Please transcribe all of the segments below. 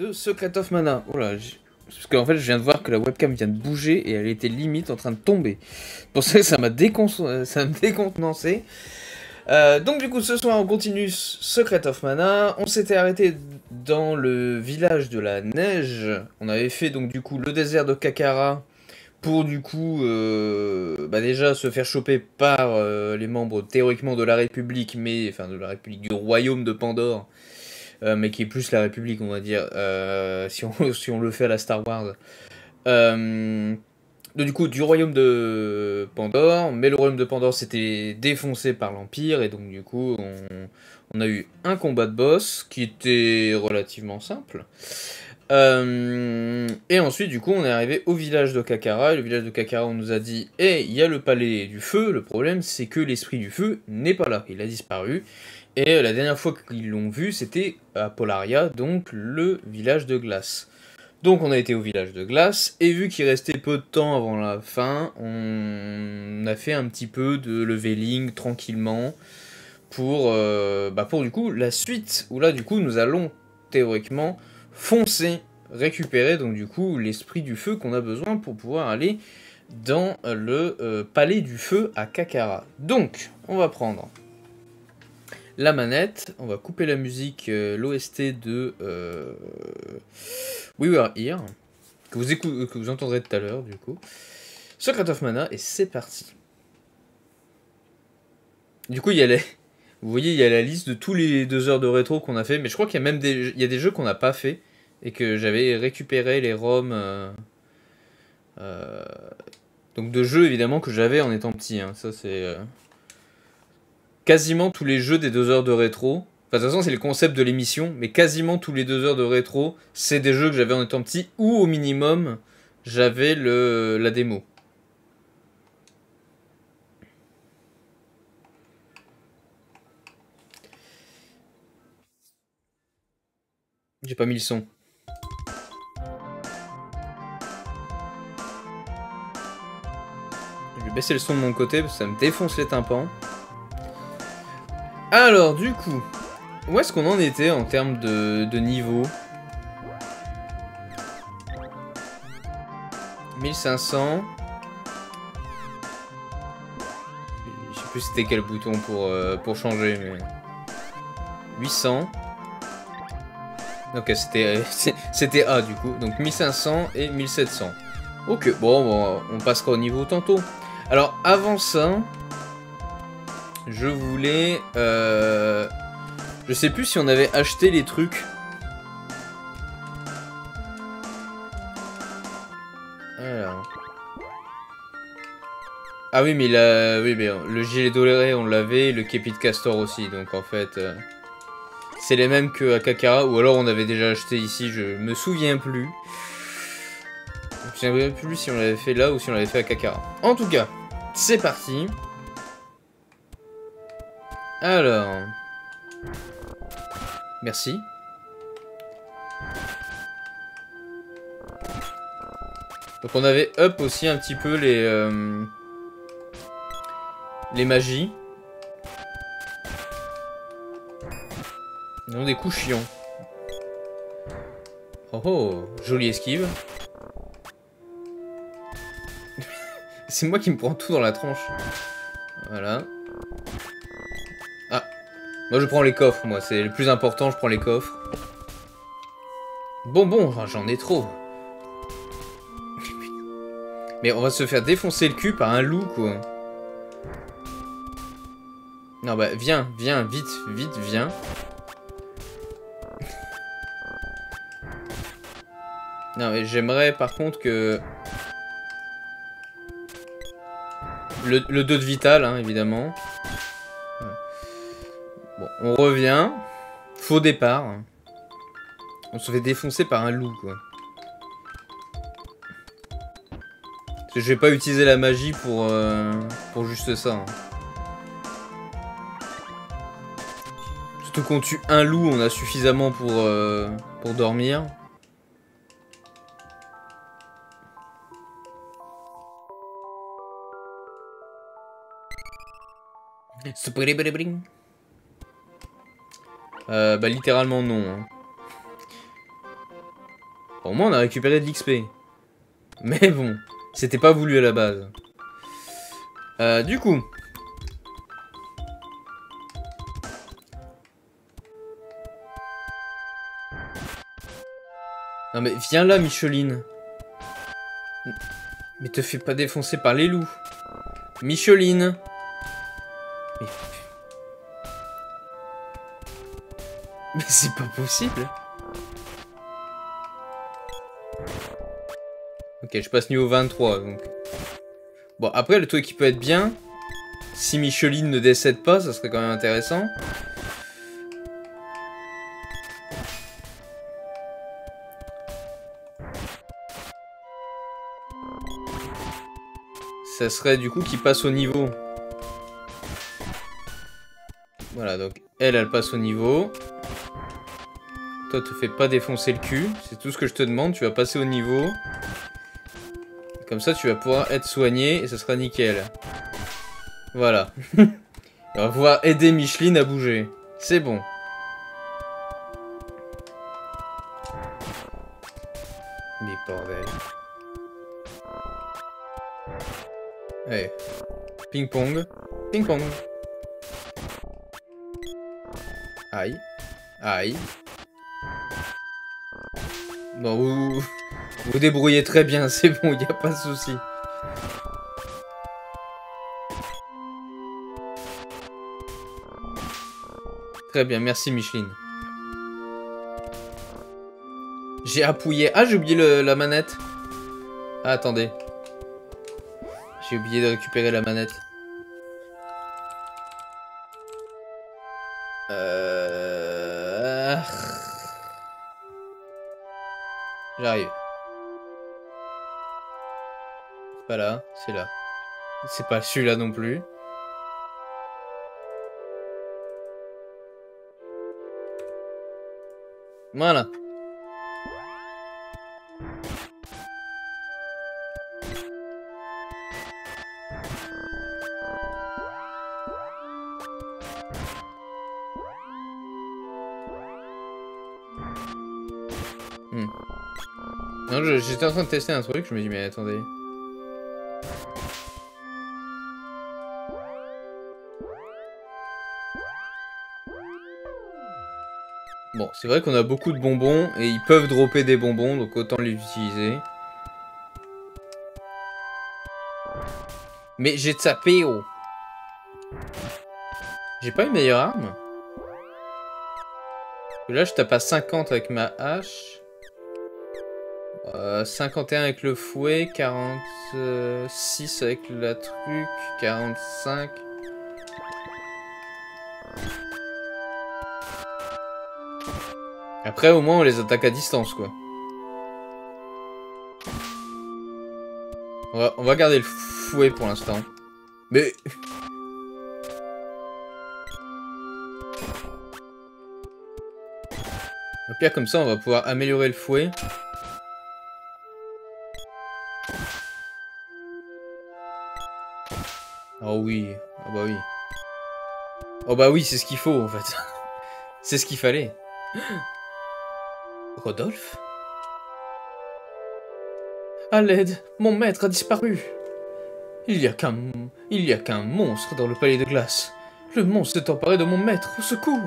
de Secret of Mana. Oh là, parce qu'en fait, je viens de voir que la webcam vient de bouger et elle était limite en train de tomber. C'est pour ça que ça m'a décontenancé. Donc du coup, ce soir, on continue Secret of Mana. On s'était arrêté dans le village de la neige. On avait fait donc du coup le désert de Kakkara pour du coup déjà se faire choper par les membres théoriquement de la République, mais enfin de la République du royaume de Pandore, mais qui est plus la République, on va dire, si on le fait à la Star Wars. Donc, du coup, du royaume de Pandore, mais le royaume de Pandore s'était défoncé par l'Empire, et donc du coup, on a eu un combat de boss qui était relativement simple. Et ensuite, du coup, on est arrivé au village de Kakkara, et le village de Kakkara, on nous a dit « Eh, il y a le palais du feu, le problème, c'est que l'esprit du feu n'est pas là, il a disparu. » Et la dernière fois qu'ils l'ont vu, c'était à Polaria, donc le village de glace. Donc on a été au village de glace, et vu qu'il restait peu de temps avant la fin, on a fait un petit peu de leveling tranquillement pour du coup la suite, où là du coup nous allons théoriquement foncer, récupérer donc du coup l'esprit du feu qu'on a besoin pour pouvoir aller dans le palais du feu à Kakkara. Donc on va prendre la manette, on va couper la musique, l'OST de We Were Here, que vous entendrez tout à l'heure du coup. Secret of Mana, et c'est parti. Du coup, vous voyez, il y a la liste de tous les 2 heures de rétro qu'on a fait, mais je crois qu'il y a même des jeux qu'on n'a pas fait, et que j'avais récupéré les ROM. Donc de jeux évidemment que j'avais en étant petit, hein. Ça c'est... Quasiment tous les jeux des 2 heures de rétro, enfin, de toute façon c'est le concept de l'émission, mais quasiment tous les 2 heures de rétro, c'est des jeux que j'avais en étant petit, ou au minimum, j'avais la démo. J'ai pas mis le son. Je vais baisser le son de mon côté, parce que ça me défonce les tympans. Alors du coup, où est-ce qu'on en était en termes de niveau? 1500. Je sais plus c'était quel bouton pour changer, mais... 800. Ok, c'était A du coup, donc 1500 et 1700. Ok, bon, on passera au niveau tantôt. Alors avant ça... Je voulais... Je sais plus si on avait acheté les trucs. Alors... Ah oui, mais le gilet doré, on l'avait, le képi de castor aussi. Donc en fait, c'est les mêmes qu'à Kakkara. Ou alors on avait déjà acheté ici, je me souviens plus. Je ne me souviens plus si on l'avait fait là ou si on l'avait fait à Kakkara. En tout cas, c'est parti. Alors... Merci. Donc on avait up aussi un petit peu les magies. Ils ont des coups chiants. Oh, jolie esquive. C'est moi qui me prends tout dans la tronche. Voilà. Moi je prends les coffres, moi c'est le plus important, je prends les coffres. Bon, j'en ai trop. Mais on va se faire défoncer le cul par un loup quoi. Non bah viens, vite, viens. Non mais j'aimerais par contre que... Le 2 de vital hein, évidemment. Bon, on revient. Faux départ. On se fait défoncer par un loup, quoi. Parce que je vais pas utiliser la magie pour juste ça. Hein. Surtout qu'on tue un loup, on a suffisamment pour dormir. Littéralement non. Hein. Au moins on a récupéré de l'XP. Mais bon, c'était pas voulu à la base. Du coup... Non mais viens là, Micheline. Mais te fais pas défoncer par les loups. Micheline. Mais c'est pas possible. Ok, je passe niveau 23, donc... Bon, après, le truc qui peut être bien, si Micheline ne décède pas, ça serait quand même intéressant. Ça serait du coup qu'il passe au niveau. Voilà, donc elle, elle passe au niveau. Toi, te fais pas défoncer le cul. C'est tout ce que je te demande. Tu vas passer au niveau. Comme ça, tu vas pouvoir être soigné et ça sera nickel. Voilà. On va pouvoir aider Micheline à bouger. C'est bon. Mais bordel. Allez. Ping-pong. Ping-pong. Aïe. Aïe. Non, vous vous débrouillez très bien, c'est bon, il n'y a pas de souci. Très bien, merci Micheline. J'ai appuyé... Ah, j'ai oublié la manette. Ah, attendez. J'ai oublié de récupérer la manette. J'arrive. C'est pas là, c'est là. C'est pas celui-là non plus. Voilà. J'étais en train de tester un truc, je me dis mais attendez. Bon, c'est vrai qu'on a beaucoup de bonbons et ils peuvent dropper des bonbons, donc autant les utiliser. Mais j'ai tapé, oh. J'ai pas une meilleure arme? Là je tape à 50 avec ma hache. 51 avec le fouet, 46 avec la truc, 45. Après au moins on les attaque à distance quoi. On va garder le fouet pour l'instant. Mais... Au pire comme ça on va pouvoir améliorer le fouet. Oh oui, oh bah oui. Oh bah oui, c'est ce qu'il faut en fait. C'est ce qu'il fallait. Rodolphe? À l'aide, mon maître a disparu. Il y a qu'un monstre dans le palais de glace. Le monstre s'est emparé de mon maître, au secours.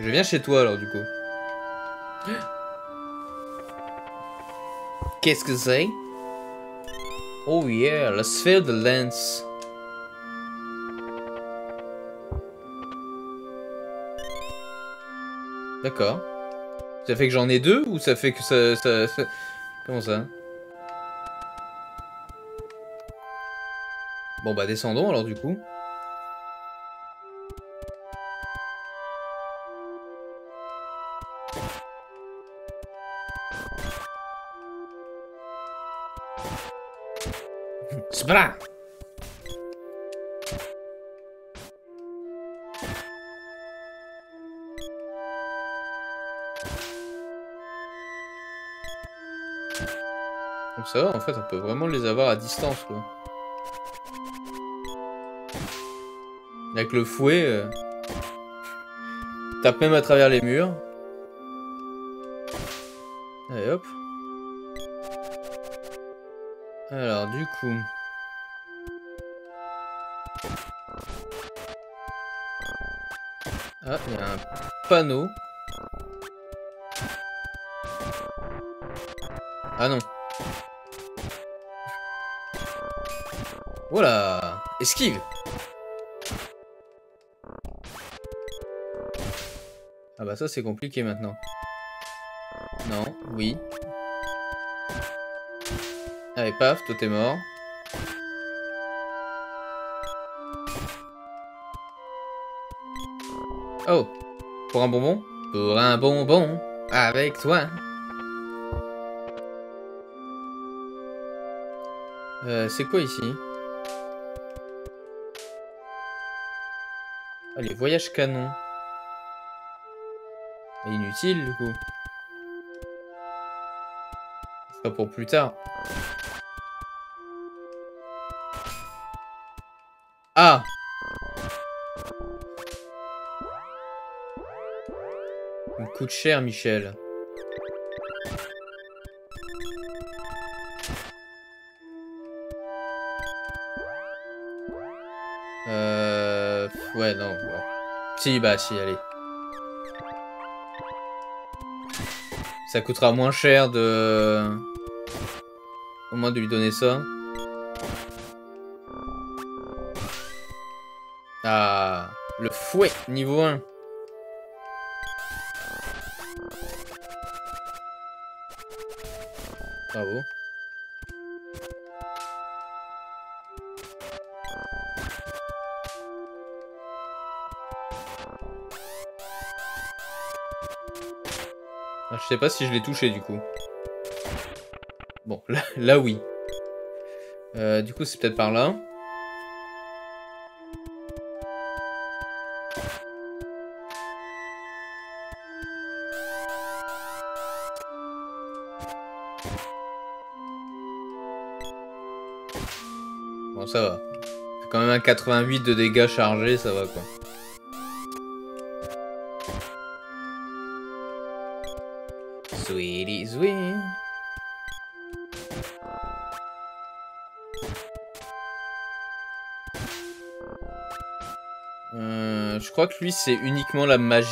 Je viens chez toi alors du coup. Qu'est-ce que c'est? Oh yeah, la sphère de Lens. D'accord. Ça fait que j'en ai deux ou ça fait que ça... Comment ça? Bon bah descendons alors du coup. Voilà. Comme ça, en fait, on peut vraiment les avoir à distance, quoi. Avec le fouet, tape même à travers les murs. Allez hop. Alors du coup... Ah, il y a un panneau. Ah non. Voilà. Esquive. Ah bah ça c'est compliqué maintenant. Non, oui. Allez, paf, toi t'es mort. Oh, pour un bonbon? Pour un bonbon, avec toi. C'est quoi ici? Allez, voyage canon. Inutile du coup. C'est pas pour plus tard. Ah! Il coûte cher, Michel. Ouais, non. Bon. Si, bah, si, allez. Ça coûtera moins cher de... Au moins de lui donner ça. Ah, le fouet, niveau 1. Bravo. Ah, je sais pas si je l'ai touché du coup. Bon, là oui. Du coup, c'est peut-être par là. Bon, ça va. C'est quand même un 88 de dégâts chargés, ça va quoi. Sweetie, sweetie. Je crois que lui, c'est uniquement la magie.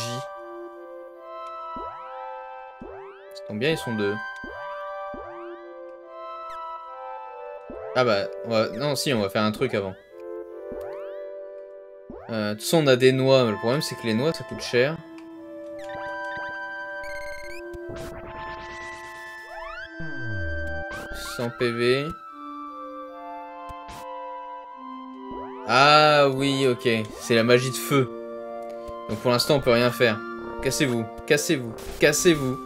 Ça tombe bien, ils sont deux. Ah bah, non, si, on va faire un truc avant. De toute façon, on a des noix. Mais le problème, c'est que les noix, ça coûte cher. PV. Ah oui, ok. C'est la magie de feu. Donc pour l'instant, on peut rien faire. Cassez-vous, cassez-vous, cassez-vous.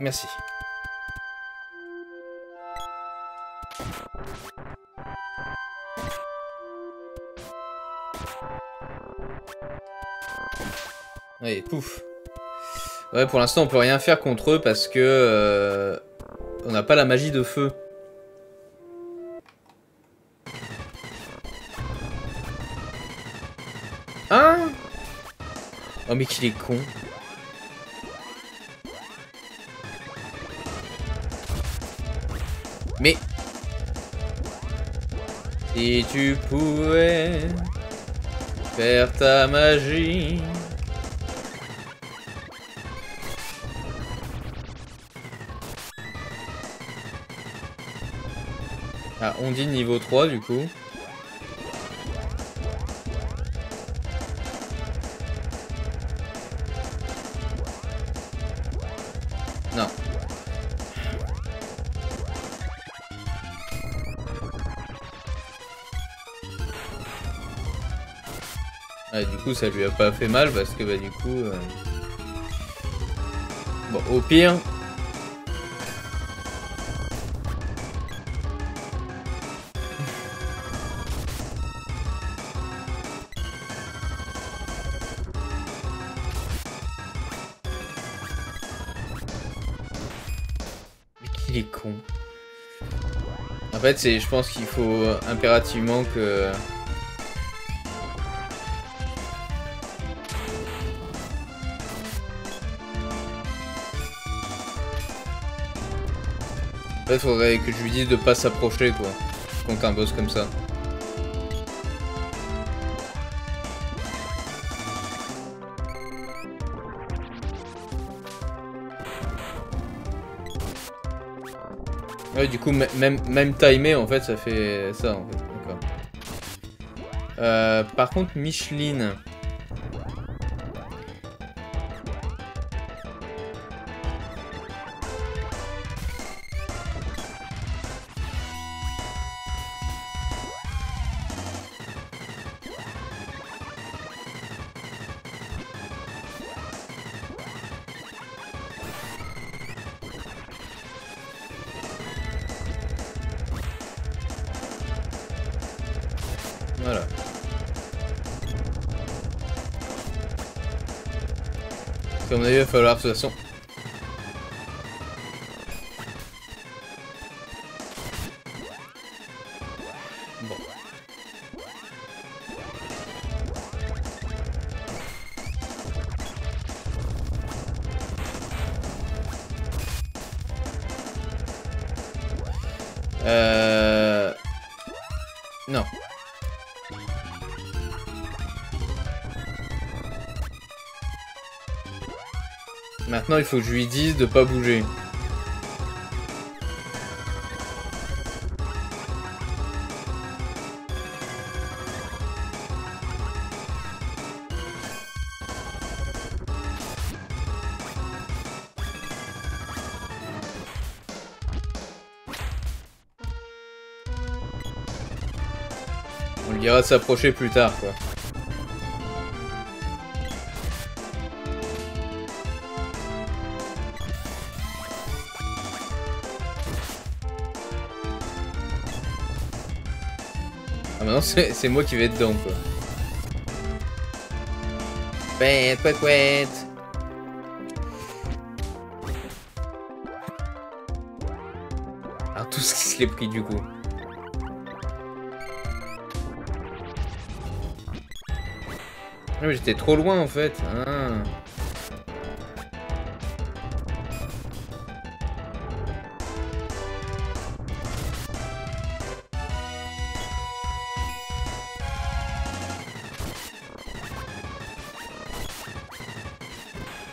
Merci. Allez, pouf. Ouais, pour l'instant, on peut rien faire contre eux parce que... on n'a pas la magie de feu. Hein? Oh, mais qu'il est con. Mais... Si tu pouvais... faire ta magie... Ah, on dit niveau 3 du coup. Non. Ah, du coup ça lui a pas fait mal parce que bah du coup... Bon, au pire... En fait, c'est, je pense qu'il faut impérativement que... En fait, faudrait que je lui dise de pas s'approcher, quoi, contre un boss comme ça. Ouais, du coup, même timé, en fait, ça fait ça, en fait. D'accord. Par contre, Micheline... Il va falloir de toute façon. Bon. Non. Maintenant, il faut que je lui dise de pas bouger. On lui dira de s'approcher plus tard, quoi. C'est moi qui vais dedans, quoi. Quête. Alors, tout ce qui se l'est pris, du coup. Ah, mais j'étais trop loin, en fait. Ah.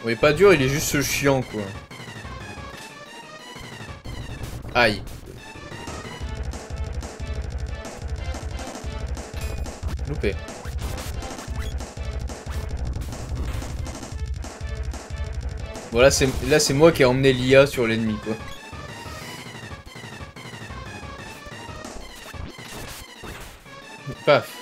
Il est pas dur, il est juste chiant, quoi. Aïe. Loupé. Bon, là c'est moi qui ai emmené l'IA sur l'ennemi, quoi. Paf.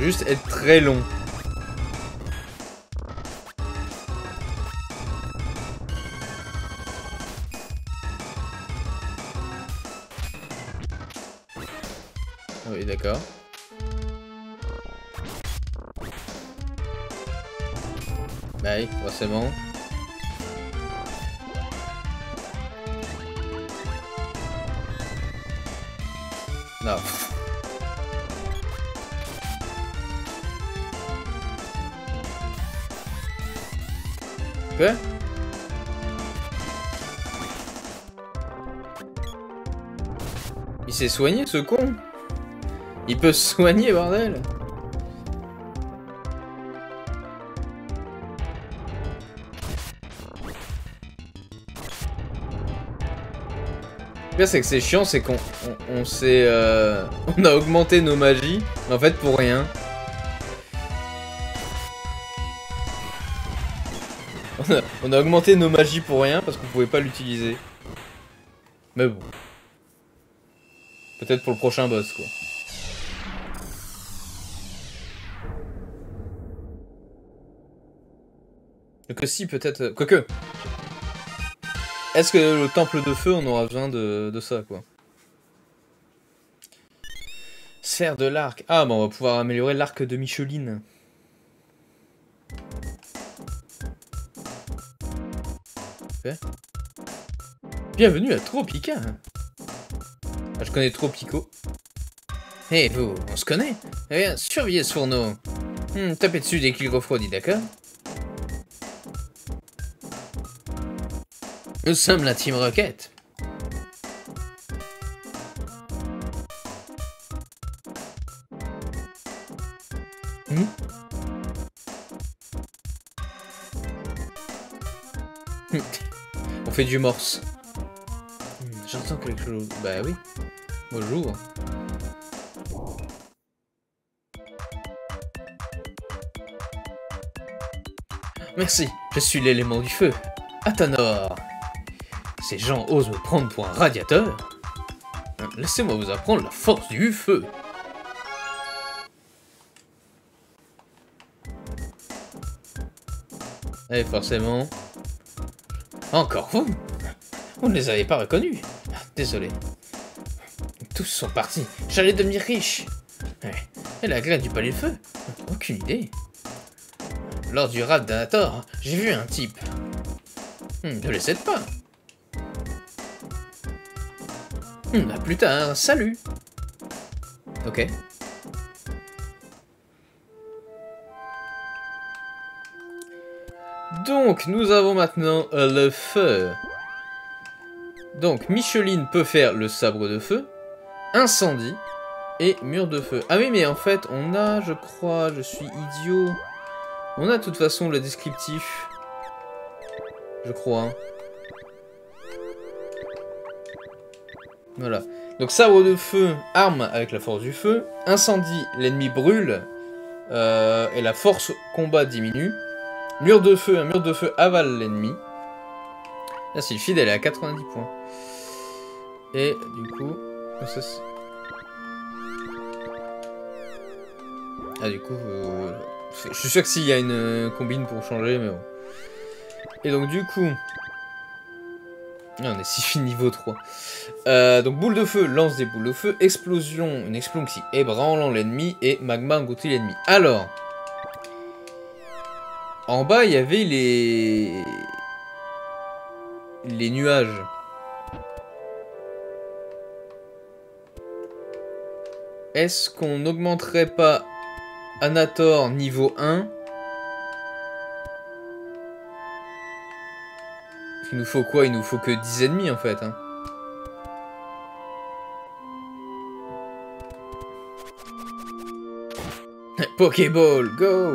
Juste être très long. Oui, d'accord. Bye, forcément. Non. Il s'est soigné, ce con. Il peut se soigner, bordel. Le pire, c'est que c'est chiant, c'est qu'on s'est... on a augmenté nos magies, mais en fait pour rien. On a augmenté nos magies pour rien parce qu'on pouvait pas l'utiliser. Mais bon. Peut-être pour le prochain boss, quoi. Donc si, peut-être... Quoique. Est-ce que le temple de feu, on aura besoin de ça, quoi? Sphère de l'arc. Ah, bah on va pouvoir améliorer l'arc de Micheline. Okay. Bienvenue à Tropica. Ah, je connais Tropico. Hé, hey, vous, on se connaît? Eh bien, surveillez ce fourneau. Tapez dessus dès qu'il refroidit, d'accord? Nous sommes la Team Rocket. On fait du morse. J'entends quelque chose. Bah oui. Bonjour. Merci. Je suis l'élément du feu. Athanor. Ces gens osent me prendre pour un radiateur. Laissez-moi vous apprendre la force du feu. Et forcément... Encore vous? Vous ne les avez pas reconnus. Désolé. Tous sont partis. J'allais devenir riche. Et la glace du palais de feu? Aucune idée. Lors du rap d'Anator, j'ai vu un type. Ne les aide pas. À plus tard, salut. Ok. Donc, nous avons maintenant le feu. Donc, Micheline peut faire le sabre de feu, incendie et mur de feu. Ah oui, mais en fait, on a, je crois, je suis idiot. On a de toute façon le descriptif. Je crois. Voilà. Donc, sabre de feu, arme avec la force du feu. Incendie, l'ennemi brûle. Et la force combat diminue. Mur de feu, un mur de feu avale l'ennemi. Là, si le feed, elle est à 90 points. Et du coup... Ça, ah, du coup... je suis sûr que s'il y a une combine pour changer, mais bon. Et donc, du coup... Ah, on est 6 niveau 3. Donc, boule de feu, lance des boules de feu. Explosion, une explosion qui ébranlant l'ennemi. Et magma engloutit l'ennemi. Alors... En bas, il y avait les nuages. Est-ce qu'on n'augmenterait pas Anator niveau 1? Il nous faut quoi? Il nous faut que 10 ennemis, en fait. Hein. Pokéball, go!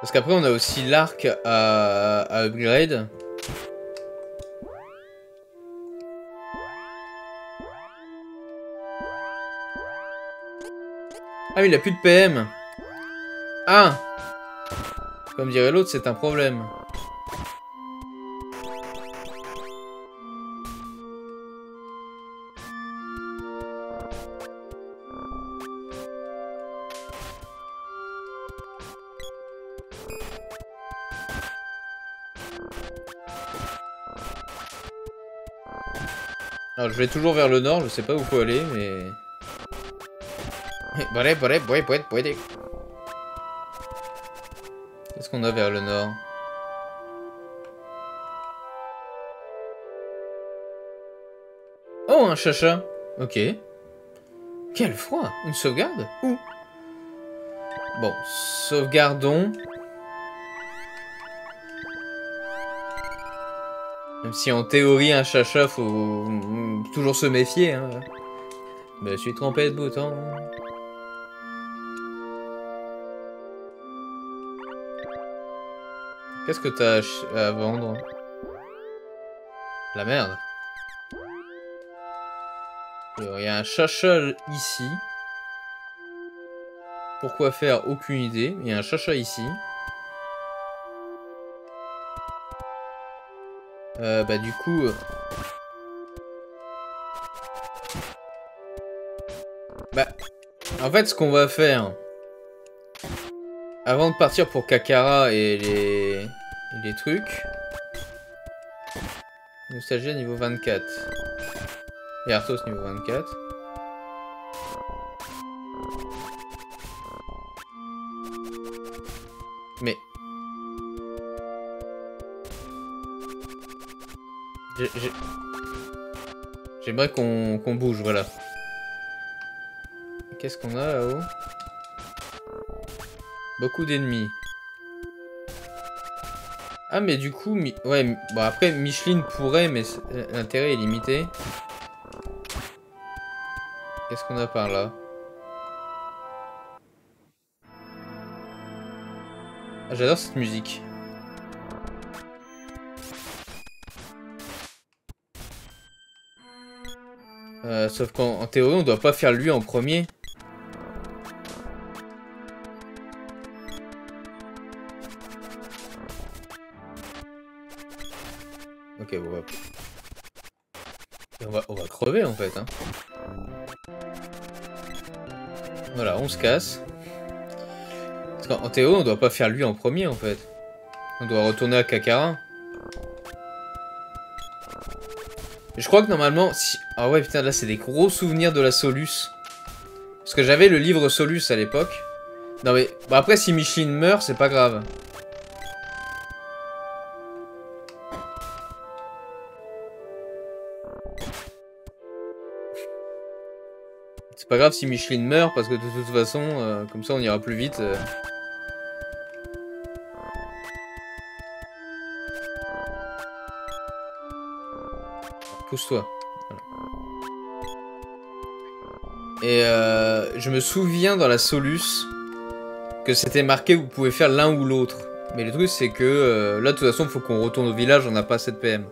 Parce qu'après on a aussi l'arc à upgrade. Ah mais il a plus de PM. Ah, comme dirait l'autre, c'est un problème. Je vais toujours vers le nord, je sais pas où faut aller, mais... Qu'est-ce qu'on a vers le nord? Oh, un chacha. Ok. Quel froid. Une sauvegarde? Où? Bon, sauvegardons. Même si en théorie un chacha faut toujours se méfier, hein. Mais je suis trempé de bouton. Qu'est-ce que t'as à vendre? La merde. a un chacha ici. Pourquoi faire? Aucune idée. Il y a un chacha ici. Bah du coup... Bah, en fait ce qu'on va faire... Avant de partir pour Kakkara et les trucs... Nostalgia niveau 24. Et Arthos niveau 24. Mais... J'aimerais qu'on bouge, voilà. Qu'est-ce qu'on a là-haut? Beaucoup d'ennemis. Ah mais du coup... Ouais, bon après Micheline pourrait, mais l'intérêt est limité. Qu'est-ce qu'on a par là? Ah, j'adore cette musique. Sauf qu'en théorie on doit pas faire lui en premier. Ok bon hop. On va crever en fait hein. Voilà on se casse. Parce qu'en théorie on doit pas faire lui en premier en fait. On doit retourner à Kakkara. Je crois que normalement... Si... Ah ouais putain là c'est des gros souvenirs de la Solus. Parce que j'avais le livre Solus à l'époque. Non mais... Bon, après si Micheline meurt c'est pas grave. C'est pas grave si Micheline meurt parce que de toute façon comme ça on ira plus vite. Pousse-toi. Voilà. Et je me souviens dans la Solus que c'était marqué vous pouvez faire l'un ou l'autre. Mais le truc c'est que là de toute façon faut qu'on retourne au village, on n'a pas assez de PM.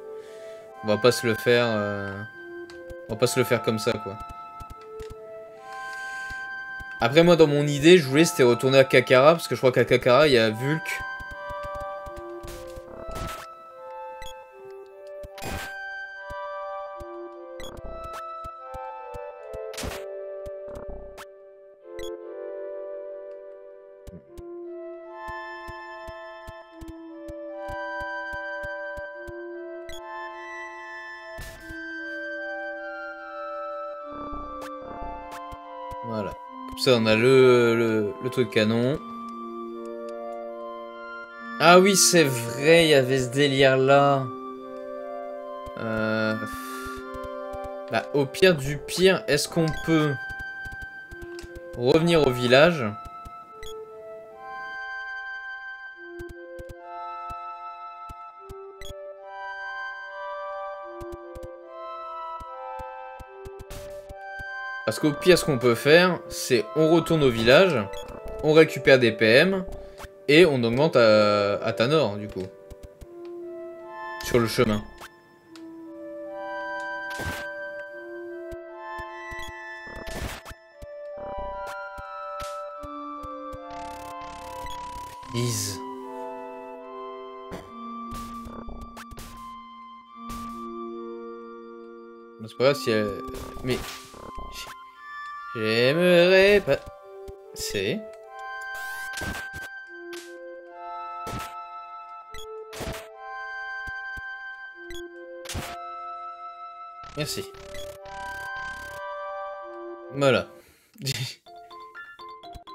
On va pas se le faire. On va pas se le faire comme ça quoi. Après moi dans mon idée je voulais c'était retourner à Kakkara parce que je crois qu'à Kakkara il y a Vulk. Voilà, comme ça on a le truc canon. Ah oui c'est vrai, il y avait ce délire là. Bah, au pire du pire, est-ce qu'on peut revenir au village? Parce qu'au pire, ce qu'on peut faire, c'est on retourne au village, on récupère des PM, et on augmente à Tanor, du coup. Sur le chemin. Ease. C'est pas grave si elle... Mais... J'aimerais pas... C'est... Merci. Voilà.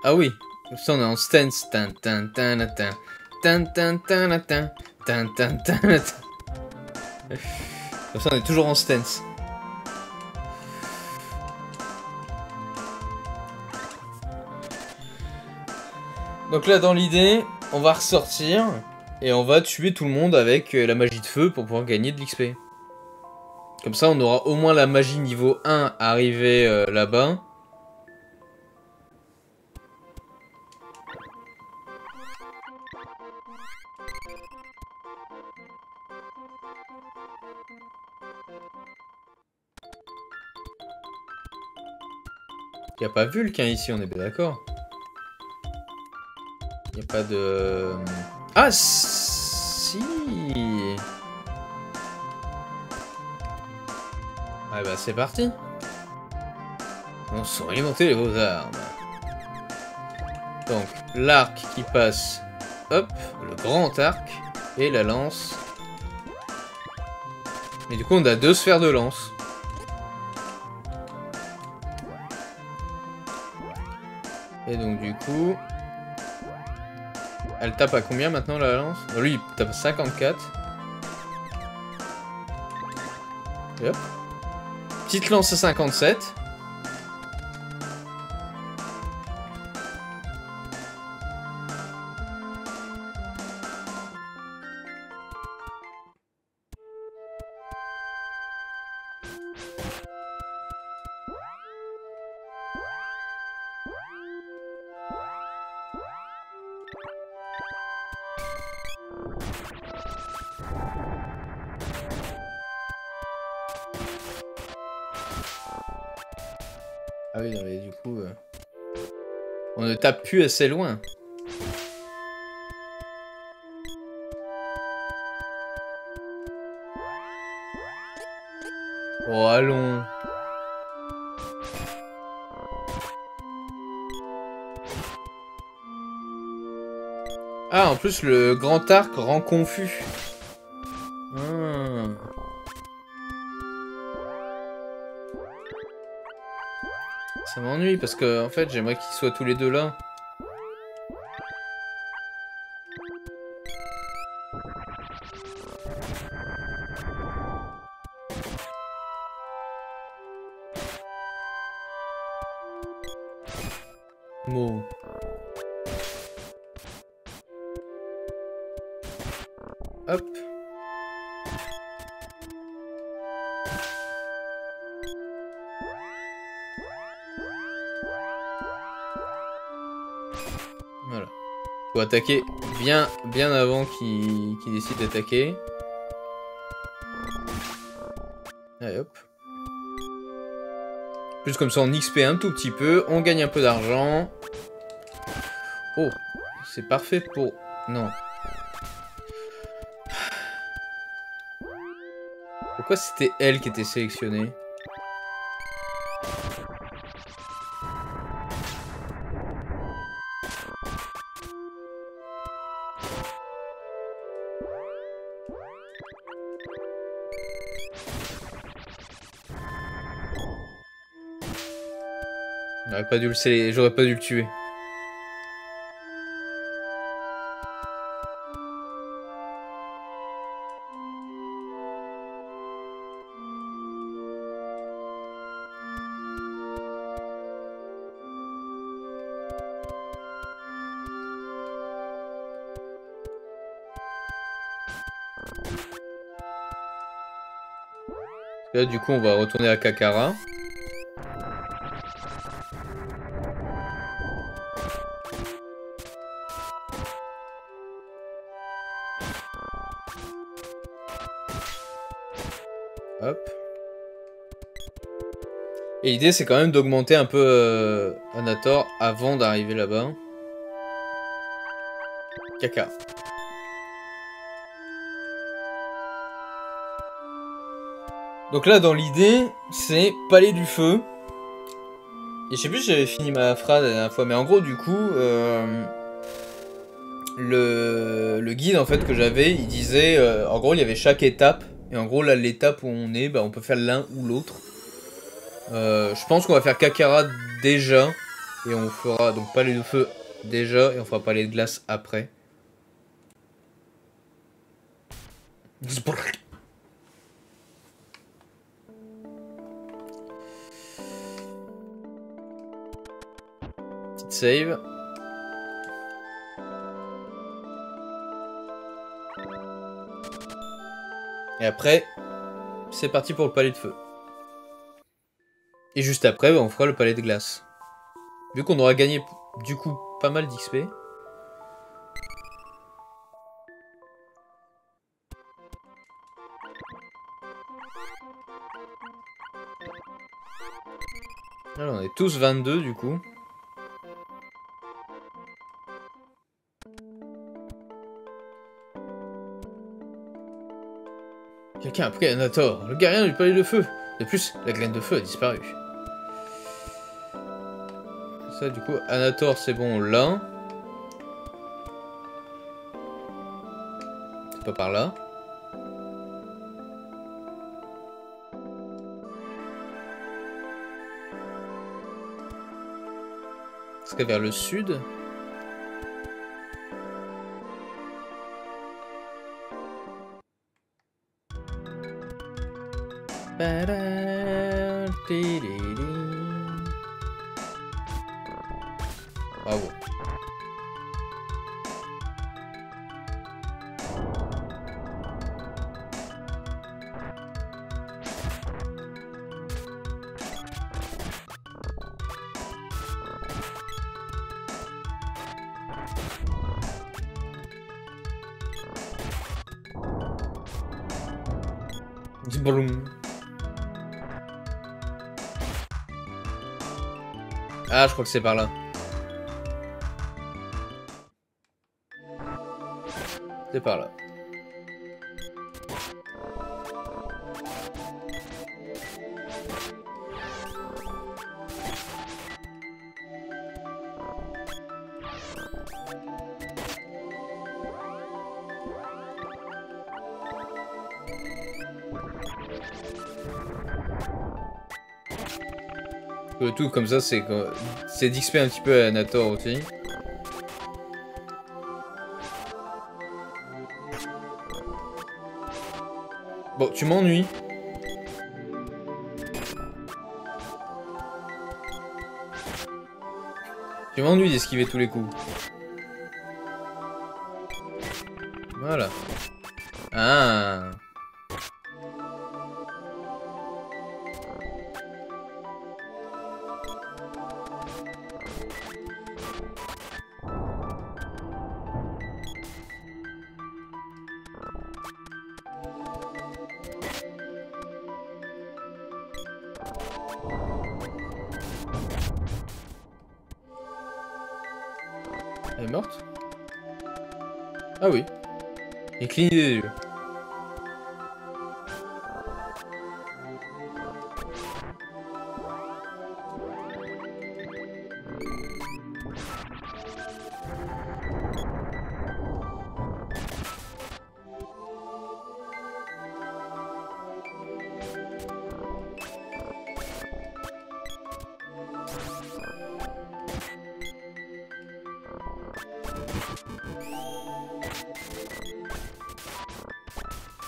Ah oui. Comme ça on est en stance. Tan tan tan tan tan tan tan tan tan tan tan. Comme ça on est toujours en stance. Donc là dans l'idée, on va ressortir et on va tuer tout le monde avec la magie de feu pour pouvoir gagner de l'XP. Comme ça on aura au moins la magie niveau 1 arrivée là-bas. Y'a pas Vulcain ici, on est bien d'accord. Y'a pas de... Ah si. Ah bah c'est parti. On saurait monter les beaux armes. Donc l'arc qui passe, hop, le grand arc et la lance. Mais du coup on a deux sphères de lance. Et donc du coup... Elle tape à combien maintenant la lance? Lui il tape à 54. Et hop. Petite lance à 57. Ah oui, non, mais du coup, on ne tape plus assez loin. Oh, allons. Ah, en plus, le grand arc rend confus. Ça m'ennuie parce que en fait j'aimerais qu'ils soient tous les deux là. Bon. Hop. Faut attaquer bien avant qu'il décide d'attaquer. Allez hop. Juste comme ça on XP un tout petit peu, on gagne un peu d'argent. Oh, c'est parfait pour... Non. Pourquoi c'était elle qui était sélectionnée? J'aurais pas dû le tuer. Là, du coup, on va retourner à Kakkara. Et l'idée c'est quand même d'augmenter un peu Anator avant d'arriver là-bas. Caca. Donc là dans l'idée c'est palais du feu. Et je sais plus si j'avais fini ma phrase la dernière fois, mais en gros du coup le guide en fait que j'avais il disait en gros il y avait chaque étape. Et en gros là l'étape où on est bah, on peut faire l'un ou l'autre. Je pense qu'on va faire Kakkara déjà et on fera donc palais de feu déjà et on fera palais de glace après. Petite save. Et après, c'est parti pour le palais de feu. Et juste après, bah, on fera le palais de glace. Vu qu'on aura gagné, du coup, pas mal d'XP. Alors, on est tous 22 du coup. Quelqu'un a pris un Anator, le gardien du palais de feu. De plus, la glène de feu a disparu. Ça du coup, Anator c'est bon là. C'est pas par là. Est-ce qu'à vers le sud? Bravo. Ah, je crois que c'est par là. C'est par là. Tout comme ça, c'est d'XP un petit peu à Anator aussi. Bon, tu m'ennuies. Tu m'ennuies d'esquiver tous les coups. Voilà. Ah. Cligner des yeux.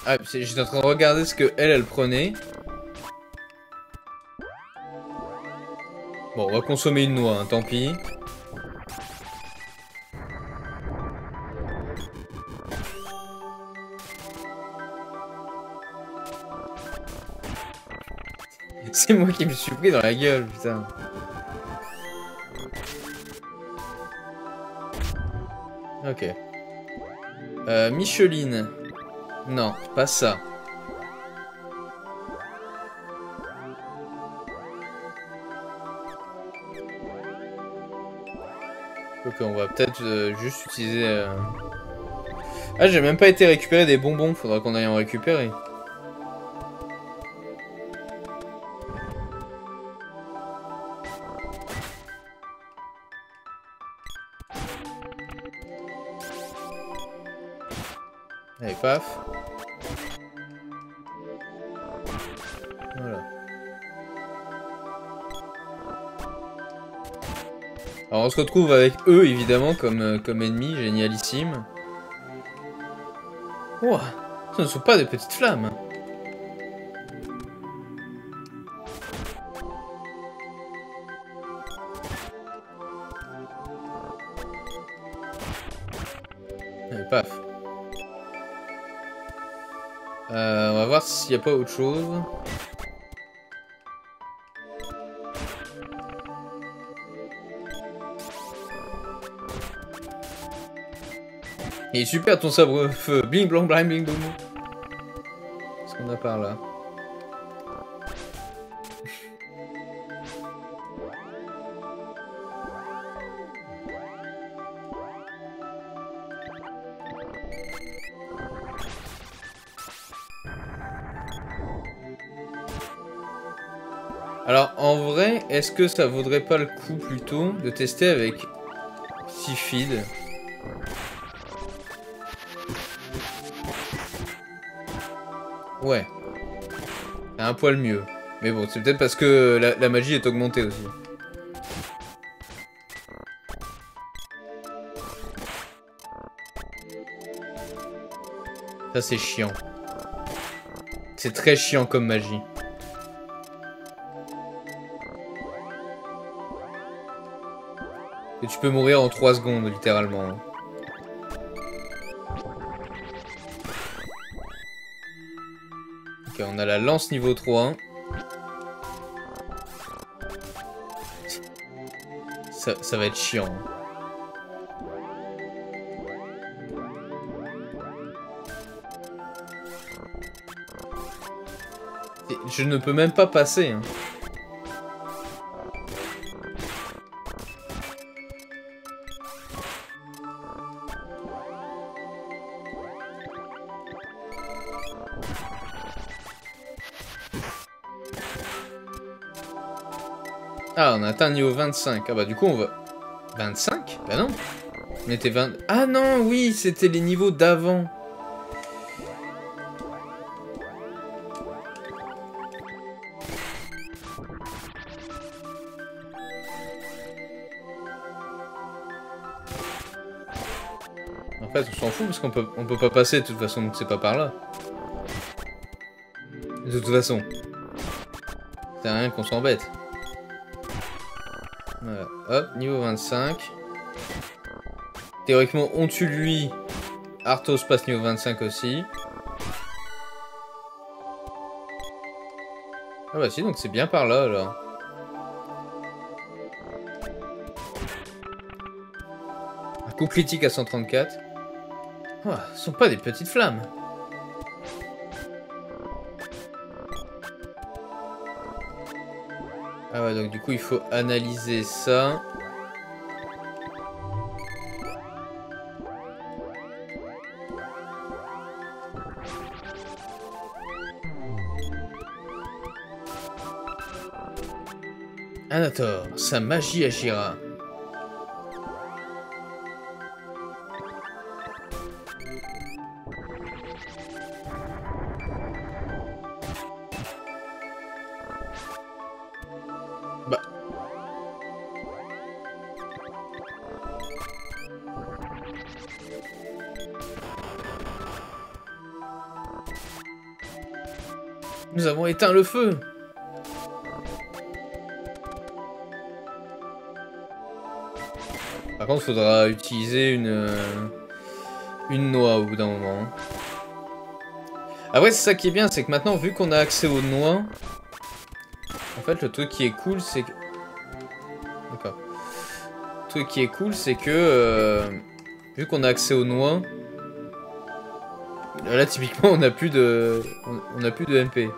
Ah, j'étais en train de regarder ce que elle prenait. Bon, on va consommer une noix, hein, tant pis. C'est moi qui me suis pris dans la gueule, putain. Ok. Micheline. Non, pas ça. Ok, on va peut-être juste utiliser... Ah, j'ai même pas été récupérer des bonbons. Faudra qu'on aille en récupérer. Allez, paf. Voilà. Alors on se retrouve avec eux évidemment comme ennemis, génialissime. Ouah, ce ne sont pas des petites flammes. Allez, paf. On va voir s'il n'y a pas autre chose. Il est super ton sabre feu. Bling bling bling bling boum. Qu'est-ce qu'on a par là? Alors en vrai, est-ce que ça vaudrait pas le coup plutôt de tester avec Seafeed? Ouais. Un poil mieux. Mais bon, c'est peut-être parce que la magie est augmentée aussi. Ça c'est chiant. C'est très chiant comme magie. Et tu peux mourir en 3 secondes, littéralement. Ok, on a la lance niveau 3. Ça va être chiant. Et je ne peux même pas passer. Hein. Ah, on a atteint niveau 25. Ah bah du coup on va... 25 ? Bah non. On était 20... Ah non, oui, c'était les niveaux d'avant. En fait, on s'en fout parce qu'on peut pas passer de toute façon, donc c'est pas par là. De toute façon. C'est rien qu'on s'embête. Voilà, hop, niveau 25. Théoriquement, on tue lui. Arthos passe niveau 25 aussi. Ah bah si, donc c'est bien par là, alors. Un coup critique à 134. Oh, ce sont pas des petites flammes. Ah ouais, donc du coup il faut analyser ça. Anator, sa magie agira. Éteins le feu. Par contre, faudra utiliser une noix au bout d'un moment. Ah ouais, c'est ça qui est bien, c'est que maintenant, vu qu'on a accès aux noix, en fait, le truc qui est cool, c'est que... D'accord. Le truc qui est cool, c'est que... vu qu'on a accès aux noix... Là, typiquement, on n'a plus de... On n'a plus de MP.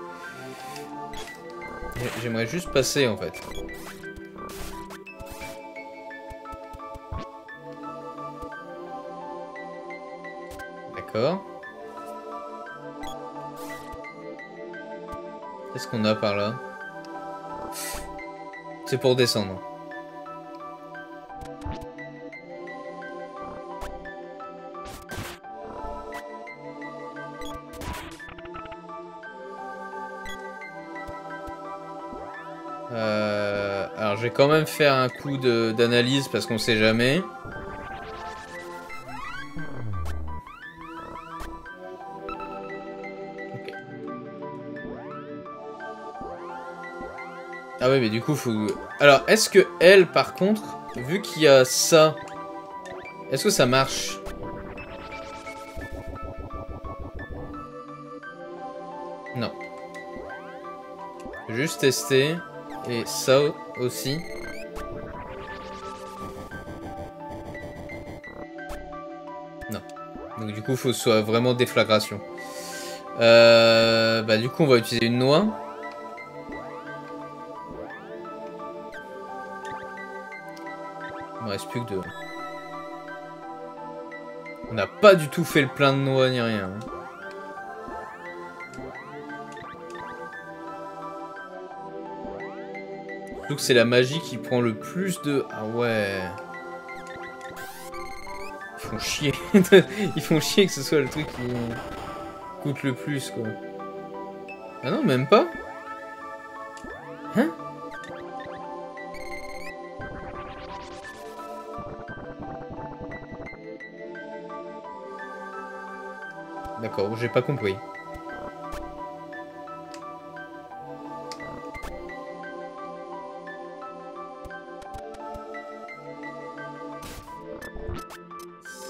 J'aimerais juste passer en fait. D'accord. Qu'est-ce qu'on a par là? C'est pour descendre. Je vais quand même faire un coup d'analyse parce qu'on sait jamais. Okay. Ah ouais, mais du coup, faut... Alors, est-ce que elle, par contre, vu qu'il y a ça, est-ce que ça marche? Non. Juste tester. Et ça aussi. Non. Donc du coup, il faut que ce soit vraiment déflagration. Bah du coup, on va utiliser une noix. Il ne reste plus que 2. On n'a pas du tout fait le plein de noix ni rien. Hein. Donc c'est la magie qui prend le plus de... Ah ouais... Ils font chier. Ils font chier que ce soit le truc qui coûte le plus, quoi. Ah non, même pas. Hein? D'accord, j'ai pas compris.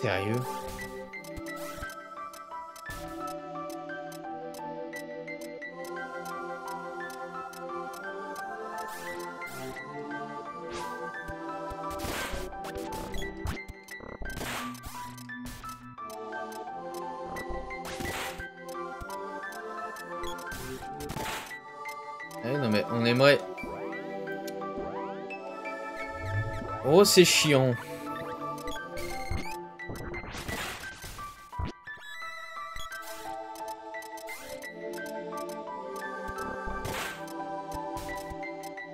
Sérieux? Oh, c'est chiant.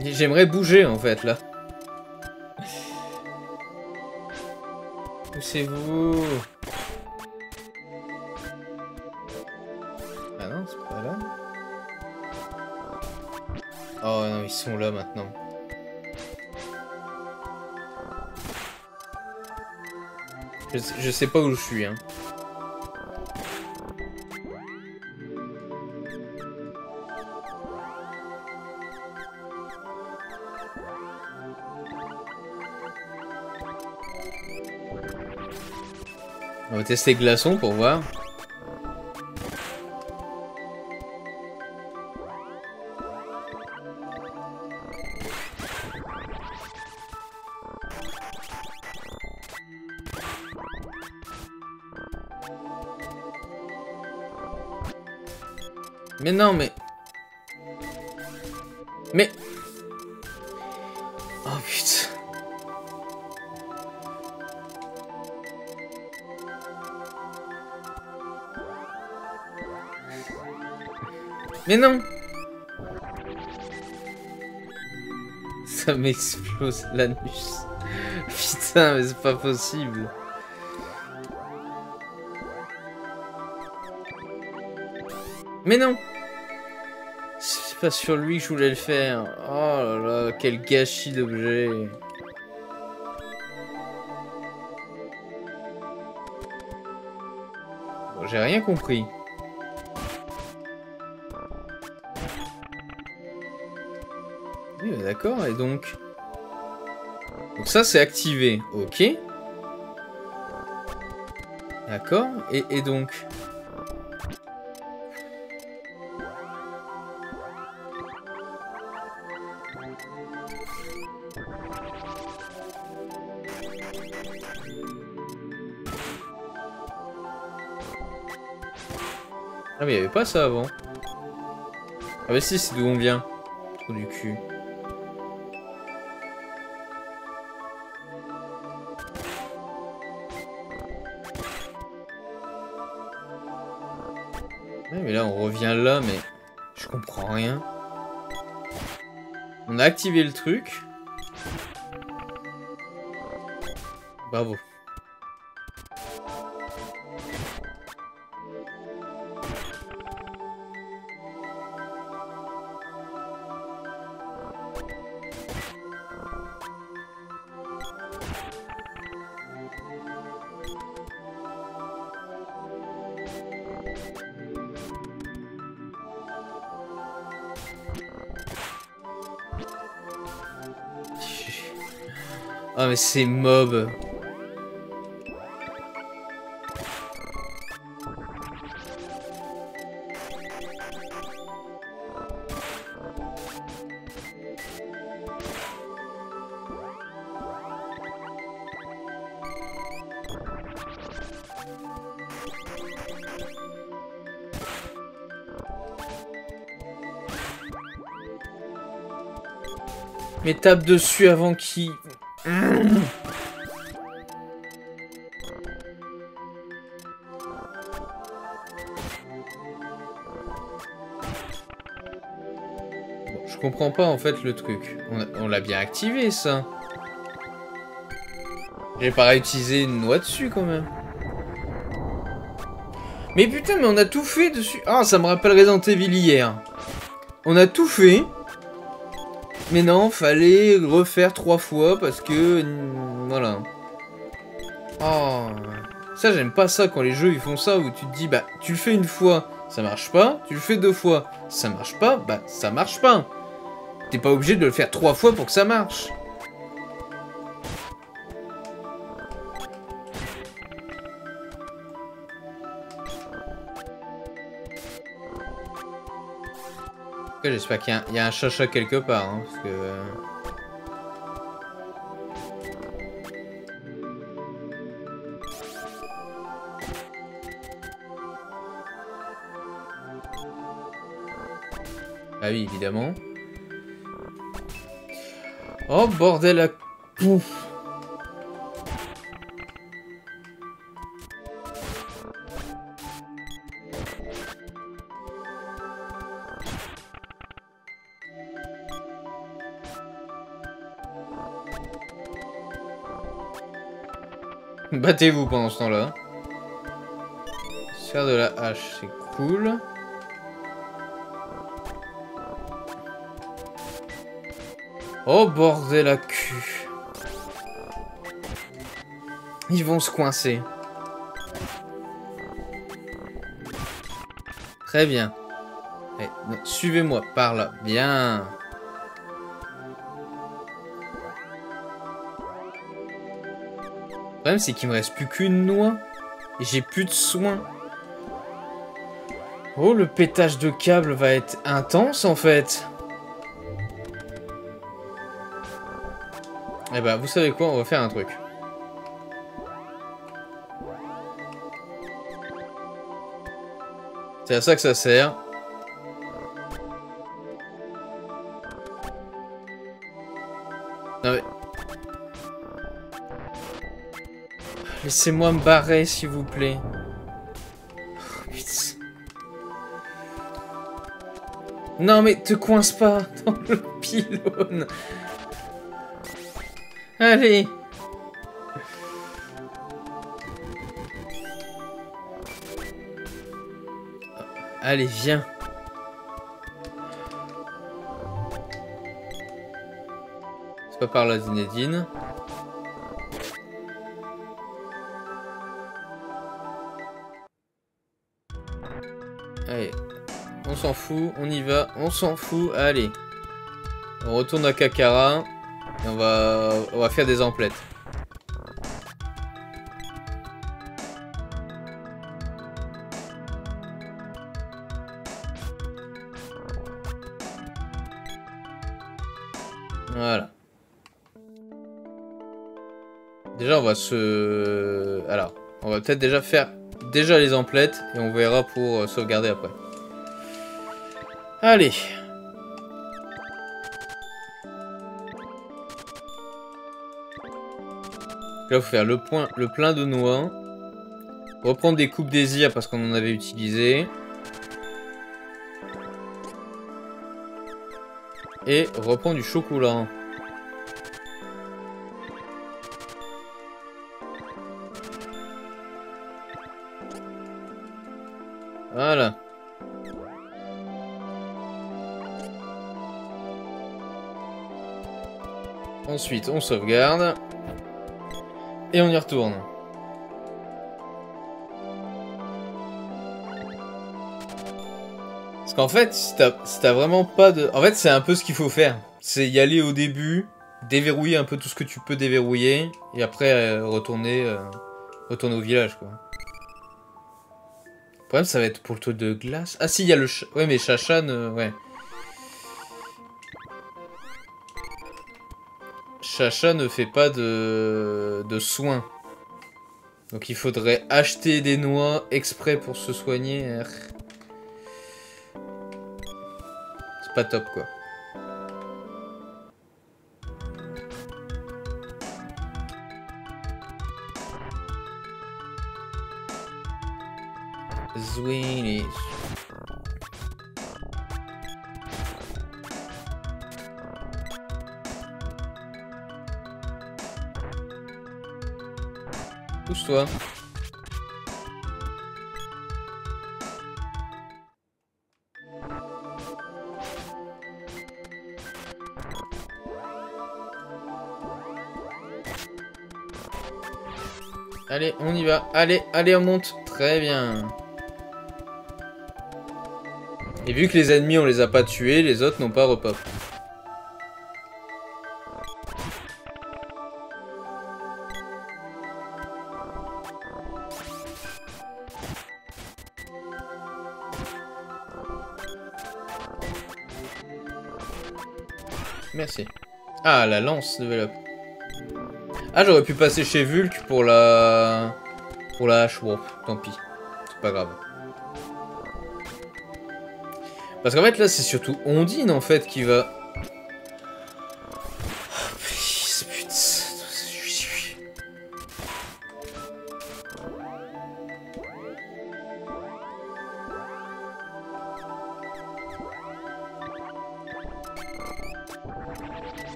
J'aimerais bouger en fait là. Poussez-vous. Ah non, c'est pas là. Oh non, ils sont là maintenant. Je sais pas où je suis, hein. On va tester glaçon pour voir. Mais non, mais... Mais... Oh putain... Mais non. Ça m'explose l'anus. Putain, mais c'est pas possible. Mais non. Pas sur lui que je voulais le faire. Oh là là, quel gâchis d'objet. Bon, j'ai rien compris. Oui, d'accord, et donc... Donc ça, c'est activé, ok. D'accord, et donc... Ah mais il n'y avait pas ça avant. Ah bah si, c'est d'où on vient. Trou du cul. Ouais, mais là on revient là, mais je comprends rien. On a activé le truc. Bravo. Ah mais c'est mob. Mais tape dessus avant qu'il... comprends pas en fait le truc. On l'a bien activé ça. J'ai pas réutilisé une noix dessus quand même. Mais putain, mais on a tout fait dessus. Ah, ça me rappelle Resident Evil hier. On a tout fait. Mais non, fallait refaire 3 fois parce que... Voilà. Oh. Ça, j'aime pas ça quand les jeux ils font ça où tu te dis, bah, tu le fais une fois, ça marche pas. Tu le fais 2 fois, ça marche pas. Bah, ça marche pas. T'es pas obligé de le faire 3 fois pour que ça marche. J'espère qu'il y a un chacha quelque part, hein, parce que... Ah oui, évidemment. Oh, bordel à pouf. Battez-vous pendant ce temps-là. Sphère de la hache, c'est cool. Oh bordel à cul. Ils vont se coincer. Très bien. Suivez-moi par là. Bien. Le problème, c'est qu'il me reste plus qu'une noix. Et j'ai plus de soins. Oh, le pétage de câble va être intense, en fait. Eh bah, vous savez quoi? On va faire un truc. C'est à ça que ça sert. Non mais... Laissez-moi me barrer, s'il vous plaît. Oh, putain. Non, mais te coince pas dans le pylône. Allez. Allez, viens. C'est pas par la Zinedine. On s'en fout, on y va, on s'en fout, allez. On retourne à Kakkara et on va faire des emplettes. Voilà. Déjà on va se... Alors, on va peut-être déjà faire les emplettes et on verra pour sauvegarder après. Allez. Là, il faut faire le plein de noix. Reprendre des coupes désir parce qu'on en avait utilisé. Et reprendre du chocolat. Voilà. Ensuite, on sauvegarde. Et on y retourne. Parce qu'en fait, si t'as vraiment pas de... En fait, c'est un peu ce qu'il faut faire. C'est y aller au début, déverrouiller un peu tout ce que tu peux déverrouiller, et après retourner au village, quoi. Le problème, ça va être pour le truc de glace. Ah si, il y a le... Ouais, mais Chachan, ouais. Chacha ne fait pas de soins. Donc il faudrait acheter des noix exprès pour se soigner. C'est pas top quoi. Zwinish. Pousse-toi. Allez, on y va. Allez, allez, on monte. Très bien. Et vu que les ennemis, on les a pas tués, les autres n'ont pas repop. Merci. Ah, la lance développe. Ah, j'aurais pu passer chez Vulk pour la... hache. Wow, tant pis. C'est pas grave. Parce qu'en fait, là, c'est surtout Ondine, en fait, qui va... Oh, putain.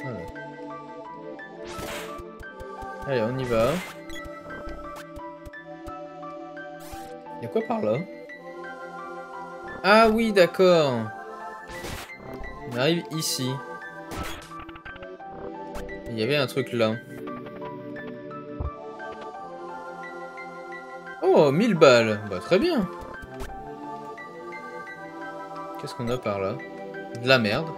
Voilà. Allez, on y va. Y'a quoi par là? Ah oui, d'accord. On arrive ici. Il y avait un truc là. Oh, 1000 balles. Bah très bien. Qu'est-ce qu'on a par là? De la merde.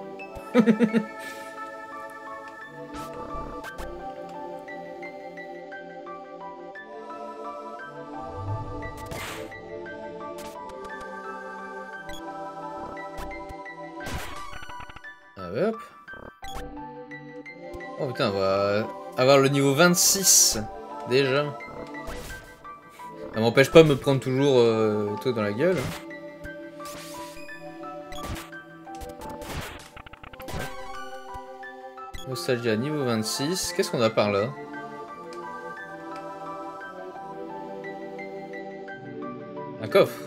Oh putain, on va avoir le niveau 26 déjà. Ça m'empêche pas de me prendre toujours tôt dans la gueule. Nostalgia niveau 26. Qu'est-ce qu'on a par là? Un coffre.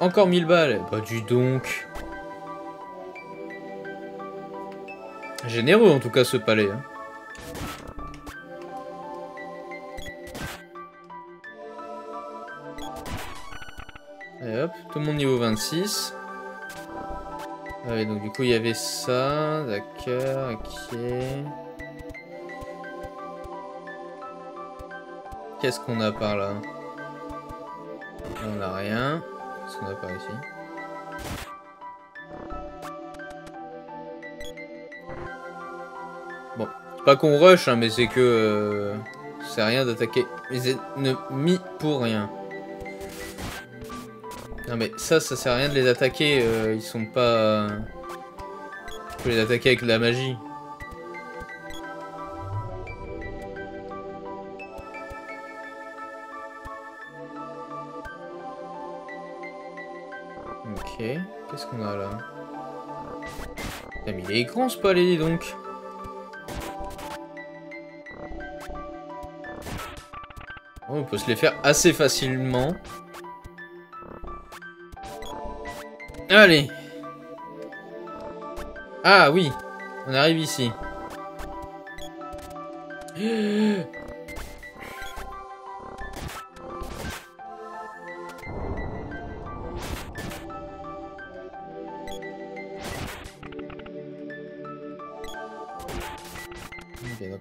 Encore 1000 balles. Bah dis donc. Généreux en tout cas ce palais. Hein. Et hop, tout le monde niveau 26. Allez, donc du coup il y avait ça, d'accord, ok. Qu'est-ce qu'on a par là? On n'a rien. Qu'est-ce qu'on a par ici? Pas qu'on rush, hein, mais c'est que c'est rien d'attaquer les ennemis pour rien. Non mais ça sert à rien de les attaquer, ils sont pas... Faut les attaquer avec de la magie. Ok, qu'est-ce qu'on a là? Ah, mais il est grand ce palais, dis donc. On peut se les faire assez facilement. Allez. Ah oui, on arrive ici.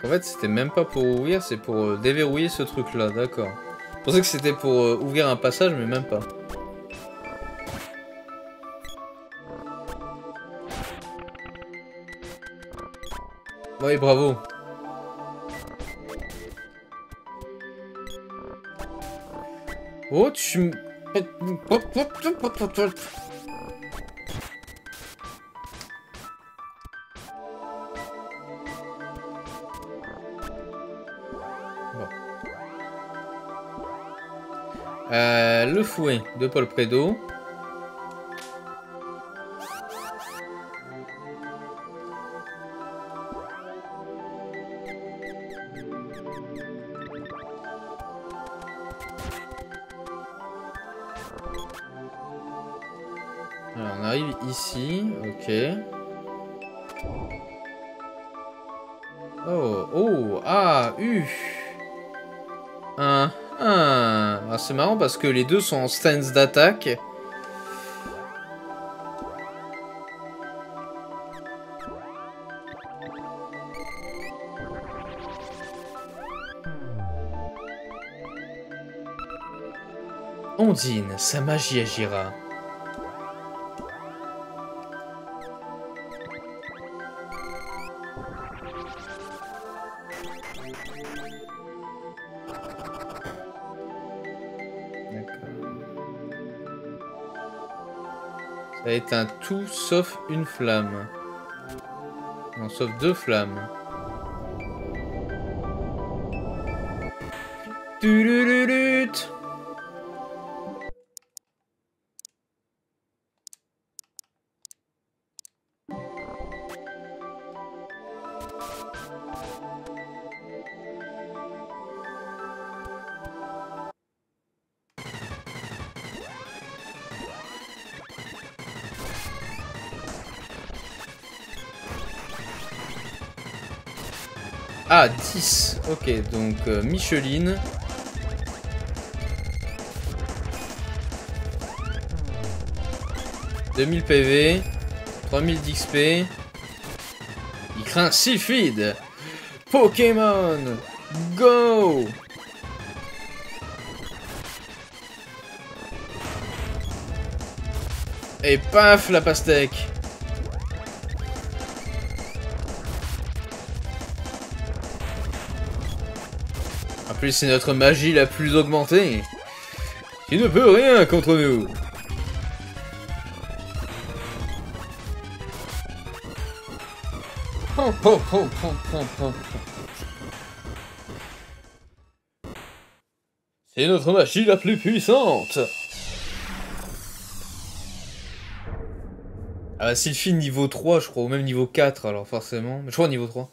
En fait, c'était même pas pour ouvrir, c'est pour déverrouiller ce truc-là, d'accord. Je pensais que c'était pour ouvrir un passage, mais même pas. Oui, bravo. Oh, tu... le fouet de Paul Prédo. Alors on arrive ici, ok. Oh, oh, ah, U. Un, un. Ah, c'est marrant parce que les deux sont en stance d'attaque. Ondine, sa magie agira. Ça éteint tout sauf une flamme. Non, sauf deux flammes. Tulululut. Ah, 10. Ok, donc Micheline. « 2000 PV, 3000 d'XP. » Il craint Sylphide. Pokémon Go. Et paf, la pastèque. En plus, c'est notre magie la plus augmentée. Qui ne peut rien contre nous. Oh, oh, oh, oh, oh, oh. C'est notre magie la plus puissante. Ah bah Sylphie niveau 3 je crois, ou même niveau 4 alors forcément. Je crois niveau 3.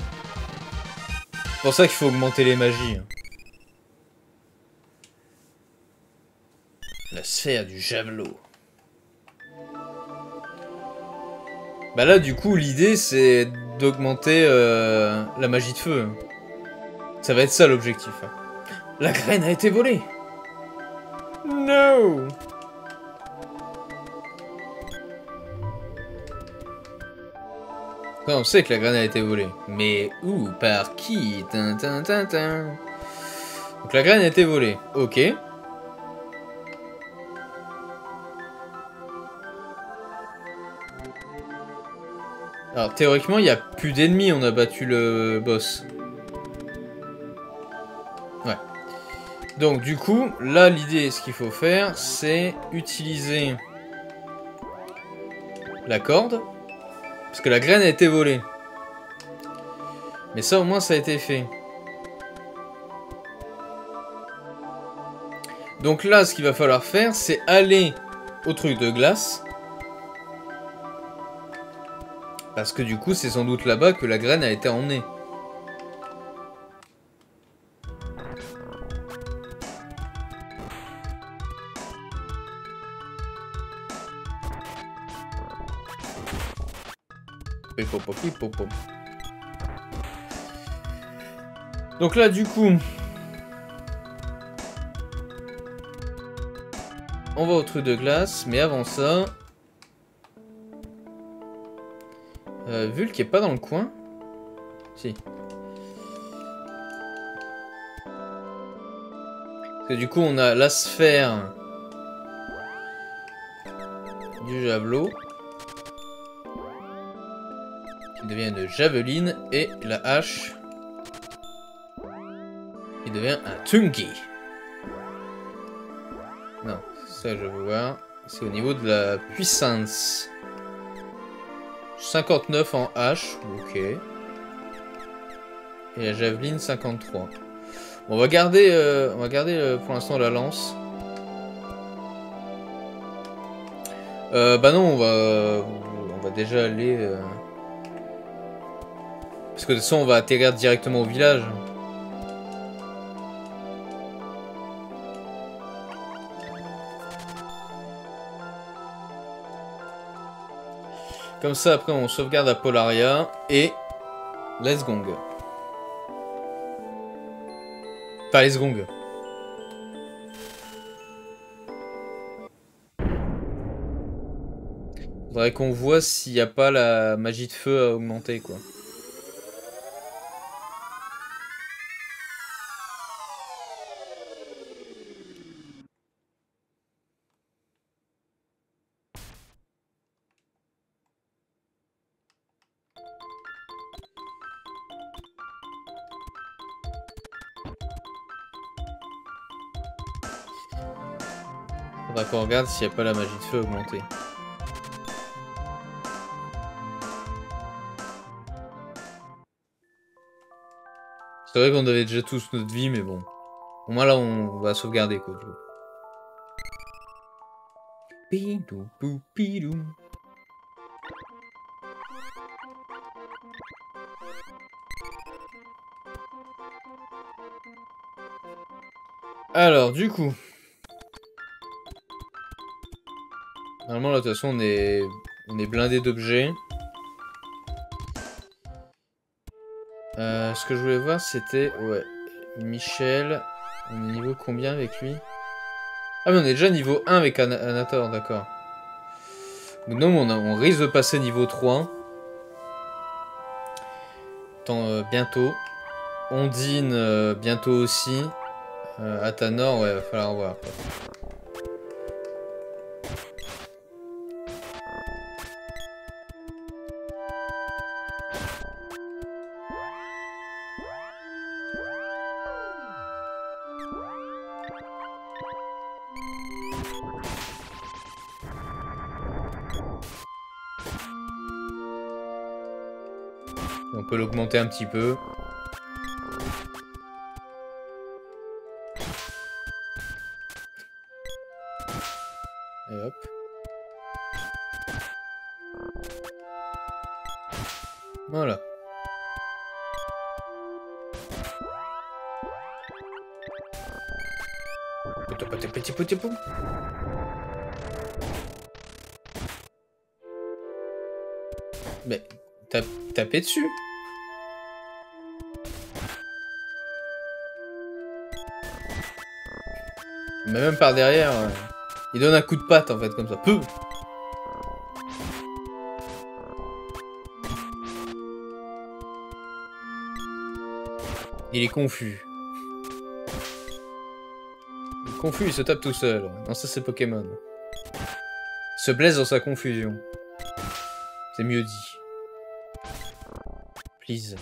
C'est pour ça qu'il faut augmenter les magies. La sphère du javelot. Bah là du coup l'idée c'est d'augmenter la magie de feu. Ça va être ça l'objectif. La graine a été volée. No. On sait que la graine a été volée. Mais où? Par qui? Donc la graine a été volée. Ok. Alors théoriquement il n'y a plus d'ennemis, on a battu le boss. Ouais. Donc du coup, là l'idée, ce qu'il faut faire, c'est utiliser la corde. Parce que la graine a été volée. Mais ça au moins ça a été fait. Donc là ce qu'il va falloir faire, c'est aller au truc de glace. Parce que du coup, c'est sans doute là-bas que la graine a été emmenée. Donc là, du coup... On va au truc de glace, mais avant ça... Vulc est pas dans le coin. Si. Parce que du coup, on a la sphère du javelot qui devient une javeline et la hache qui devient un tungi. Non, ça je veux voir. C'est au niveau de la puissance. 59 en H, ok. Et la javeline 53. Bon, on va garder pour l'instant la lance. Bah non, on va déjà aller. Parce que de toute façon, on va atterrir directement au village. Comme ça, après, on sauvegarde à Polaria. Et... let's gong. Enfin, let's gong. Faudrait qu'on voit s'il n'y a pas la magie de feu à augmenter, quoi. Faudrait qu'on regarde s'il n'y a pas la magie de feu à augmenter. C'est vrai qu'on avait déjà tous notre vie, mais bon. Au moins là, on va sauvegarder, quoi. Alors, du coup... normalement, là, de toute façon, on est blindé d'objets. Ce que je voulais voir, c'était... ouais. Michel... on est niveau combien avec lui? Ah, mais on est déjà niveau 1 avec Anator, d'accord. Non, mais on risque de passer niveau 3. Attends, bientôt. Ondine, bientôt aussi. Athanor, ouais, va falloir voir. On peut l'augmenter un petit peu. Et hop. Voilà. Petit poum. Mais tapez dessus. Mais même par derrière, il donne un coup de patte en fait, comme ça. Pouf ! Il est confus. Il est confus, il se tape tout seul. Non, ça c'est Pokémon. Il se blesse dans sa confusion. C'est mieux dit. Please.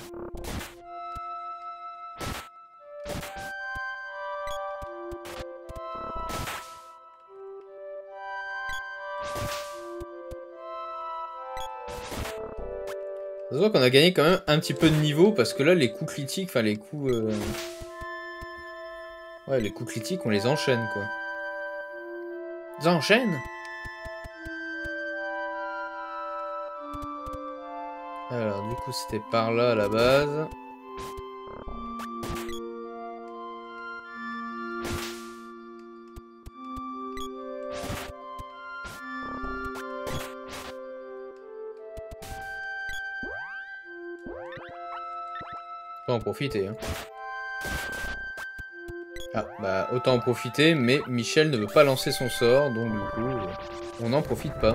Ça se voit qu'on a gagné quand même un petit peu de niveau parce que là les coups critiques, enfin les coups... ouais, les coups critiques on les enchaîne quoi. Ils enchaînent. Alors du coup c'était par là à la base. En profiter hein. Ah bah autant en profiter, mais Michel ne veut pas lancer son sort, donc du coup on n'en profite pas.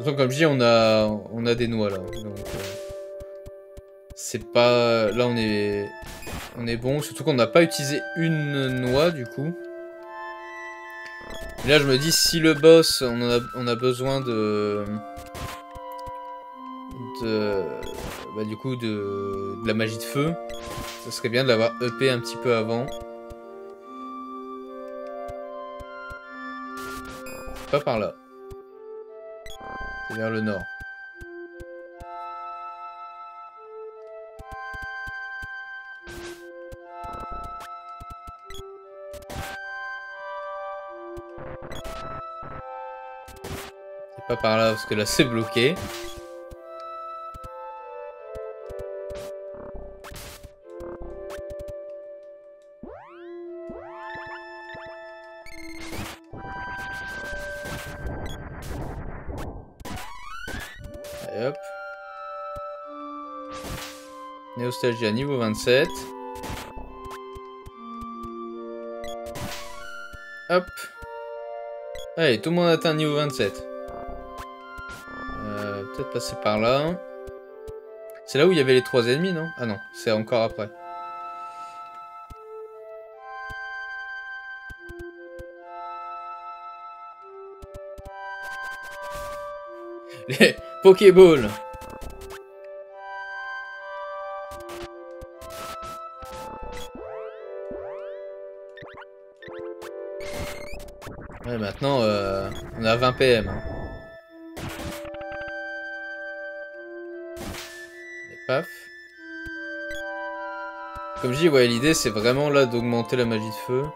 Autant comme je dis, on a des noix là, donc c'est pas là, on est bon, surtout qu'on n'a pas utilisé une noix du coup. Et là je me dis, si le boss, on a besoin de la magie de feu, ça serait bien de l'avoir upé un petit peu avant. C'est pas par là. C'est vers le nord. Pas par là parce que là c'est bloqué. Allez, hop. Néostalgia niveau 27. Hop. Allez, tout le monde atteint niveau 27. Peut-être passer par là. C'est là où il y avait les 3 ennemis, non? Ah non, c'est encore après. Les Pokéballs. Ouais, maintenant, on a 20 PM. Hein. Et paf. Comme je dis, ouais, l'idée, c'est vraiment là d'augmenter la magie de feu.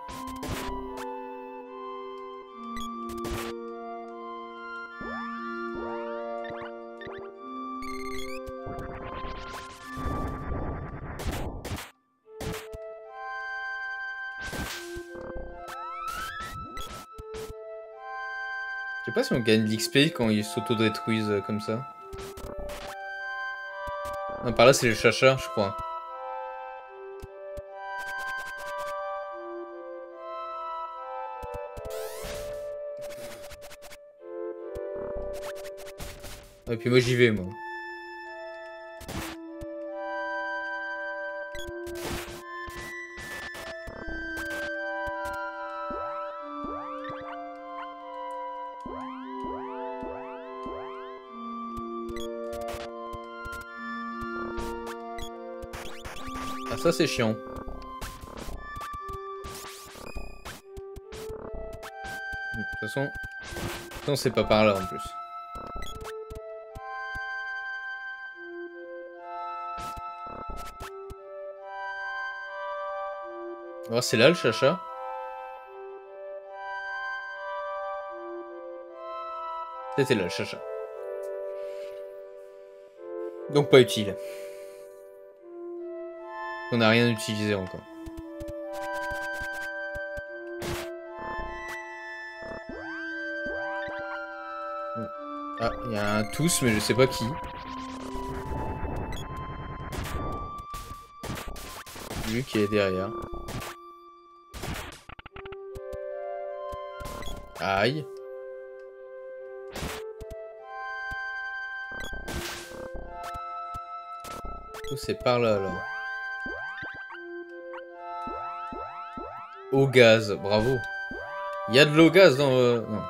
Je sais pas si on gagne l'XP quand ils s'autodétruisent comme ça. Non, par là c'est le chacha, je crois. Et puis moi j'y vais, moi. Ça c'est chiant. De toute façon, c'est pas par là en plus. Oh, c'est là le chacha. C'était là le chacha. Donc pas utile. On n'a rien utilisé encore. Ah, il y a un tous, mais je sais pas qui. Lui qui est derrière. Aïe. Oh, c'est par là alors. Au gaz, bravo. Il y a de l'eau gaz dans... Non.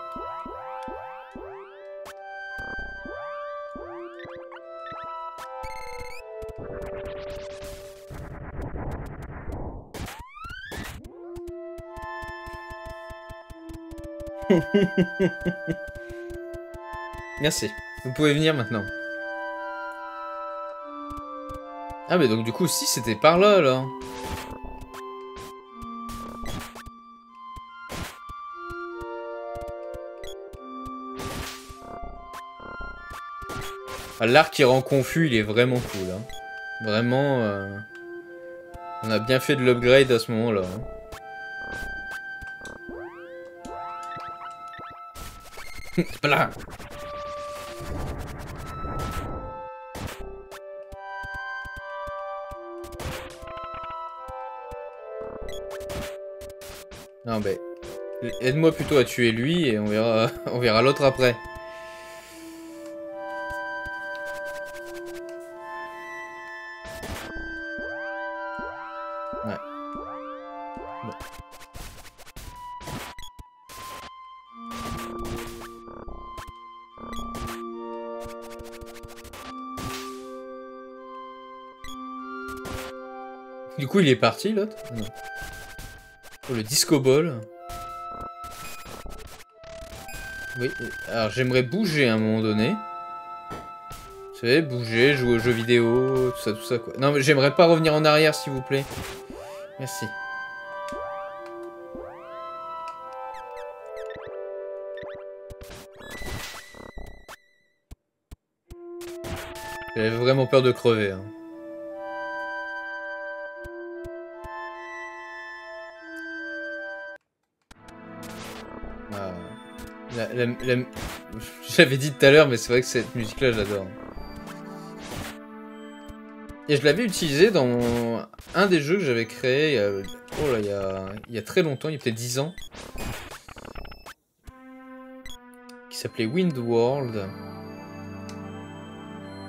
Merci. Vous pouvez venir maintenant. Ah mais donc du coup, si c'était par là, alors... L'art qui rend confus, il est vraiment cool. Hein. Vraiment, on a bien fait de l'upgrade à ce moment-là. Hein. C'est pas là. Non mais aide-moi plutôt à tuer lui et on verra l'autre après. Du coup, il est parti, l'autre. Oh, le disco ball. Oui, alors j'aimerais bouger à un moment donné. Vous savez, bouger, jouer aux jeux vidéo, tout ça, quoi. Non, mais j'aimerais pas revenir en arrière, s'il vous plaît. Merci. J'avais vraiment peur de crever, hein. Je l'avais dit tout à l'heure, mais c'est vrai que cette musique-là, je l'adore. Et je l'avais utilisée dans un des jeux que j'avais créé il y a très longtemps, il y a peut-être 10 ans. Qui s'appelait Windworld.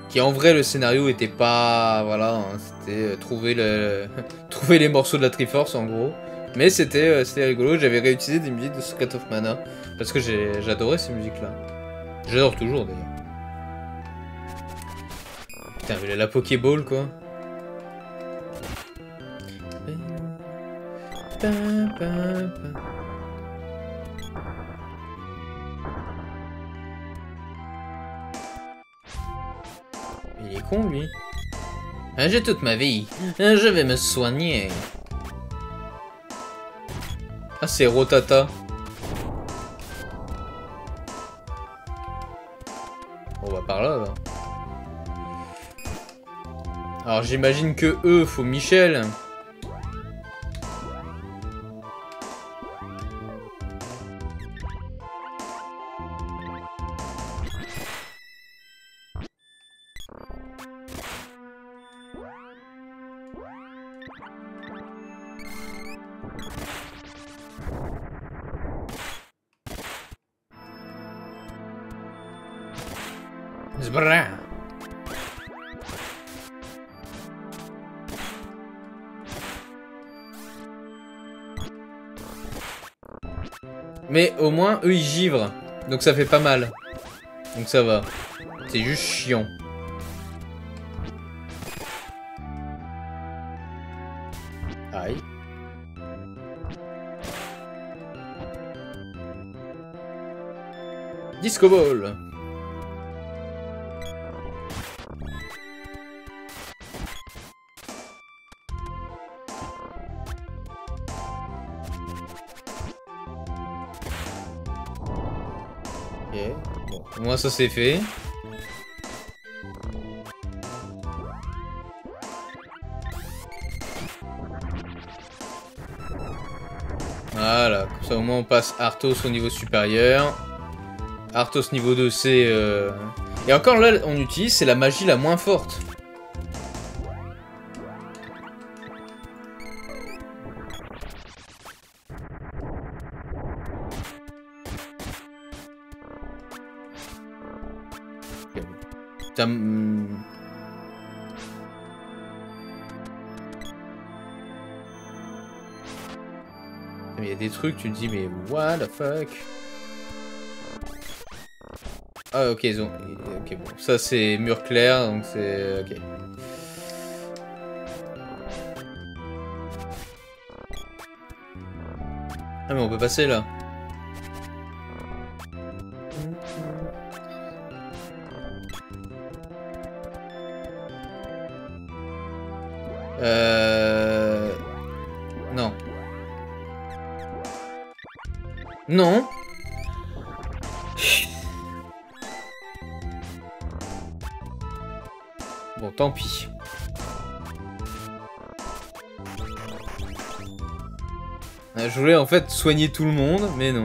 Qui en vrai, le scénario était pas... Voilà, hein, c'était trouver les morceaux de la Triforce en gros. Mais c'était rigolo, j'avais réutilisé des musiques de Secret of Mana. Parce que j'adorais ces musiques-là. J'adore toujours d'ailleurs. Putain, mais la Pokéball quoi. Il est con lui. J'ai toute ma vie. Je vais me soigner. Ah, c'est Rotata. On va par là, là. Alors, j'imagine que eux, faut Michel. Mais au moins eux ils givrent, donc ça fait pas mal. Donc ça va. C'est juste chiant. Aïe. Disco ball. Moi ça c'est fait. Voilà, comme ça au moins on passe Arthos au niveau supérieur. Arthos niveau 2 c'est... Et encore là on utilise, c'est la magie la moins forte. Il y a des trucs, tu te dis mais what the fuck. Ah ok, ils ont... Ok bon, ça c'est mur clair, donc c'est... Ok. Ah mais on peut passer là. Non. Non. Bon, tant pis. Je voulais en fait soigner tout le monde, mais non.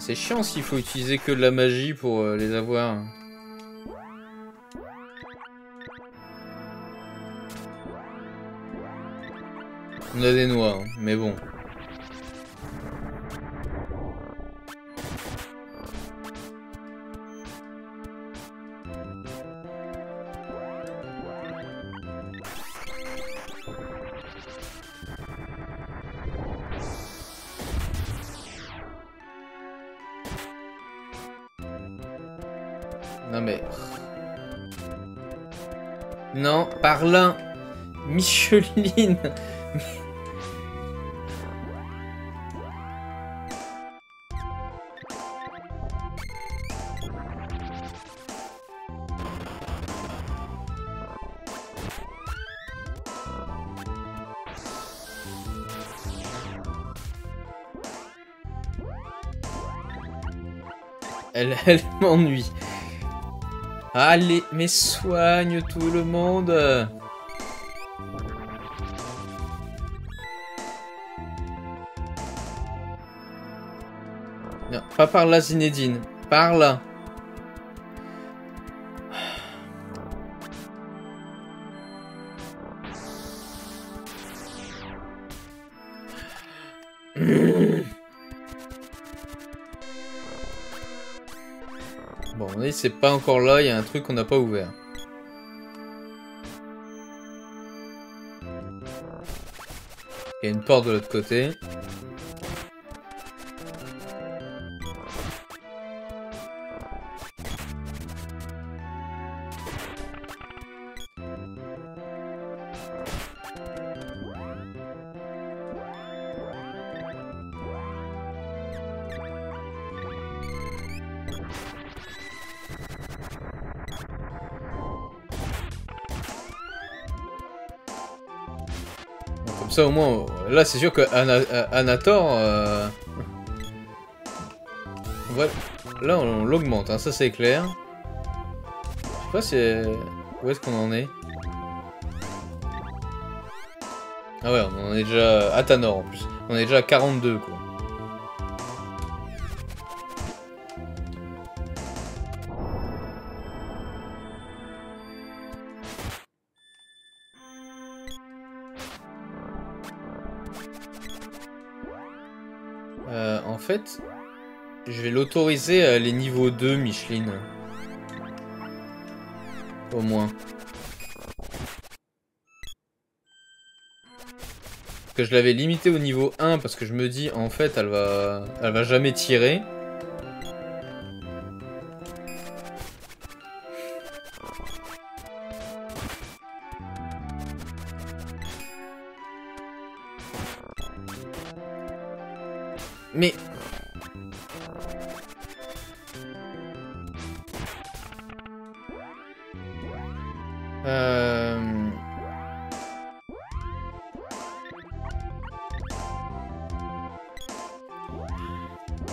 C'est chiant s'il faut utiliser que de la magie pour les avoir. On a des noix, hein, mais bon. Non, par là, Micheline. Elle m'ennuie. Allez, mais soigne tout le monde. Non, pas par là, Zinedine. Par là. Bon, on est, c'est pas encore là, il y a un truc qu'on n'a pas ouvert. Il y a une porte de l'autre côté. Ça, au moins, là c'est sûr que Anator, ouais, là on l'augmente, hein, ça c'est clair. Je sais pas si... Où est-ce qu'on en est? Ah ouais, on en est déjà à Tanor en plus. On est déjà à 42 quoi. En fait, je vais l'autoriser à les niveaux 2, Micheline. Au moins. Parce que je l'avais limité au niveau 1 parce que je me dis en fait elle va jamais tirer. Mais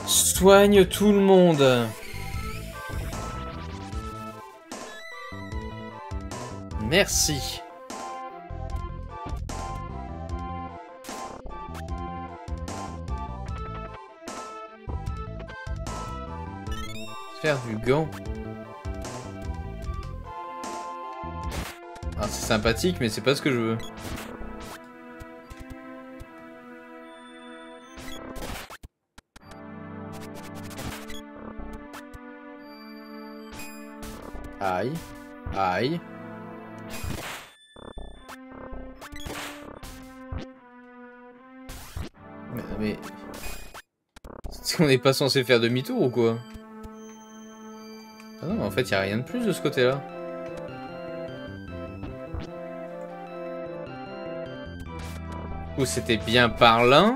soigne tout le monde. Merci. Faire du gant. Ah, c'est sympathique, mais c'est pas ce que je veux. Aïe, aïe. Mais... Est-ce qu'on n'est pas censé faire demi-tour ou quoi? Ah non, en fait, il n'y a rien de plus de ce côté-là. Ou c'était bien par là.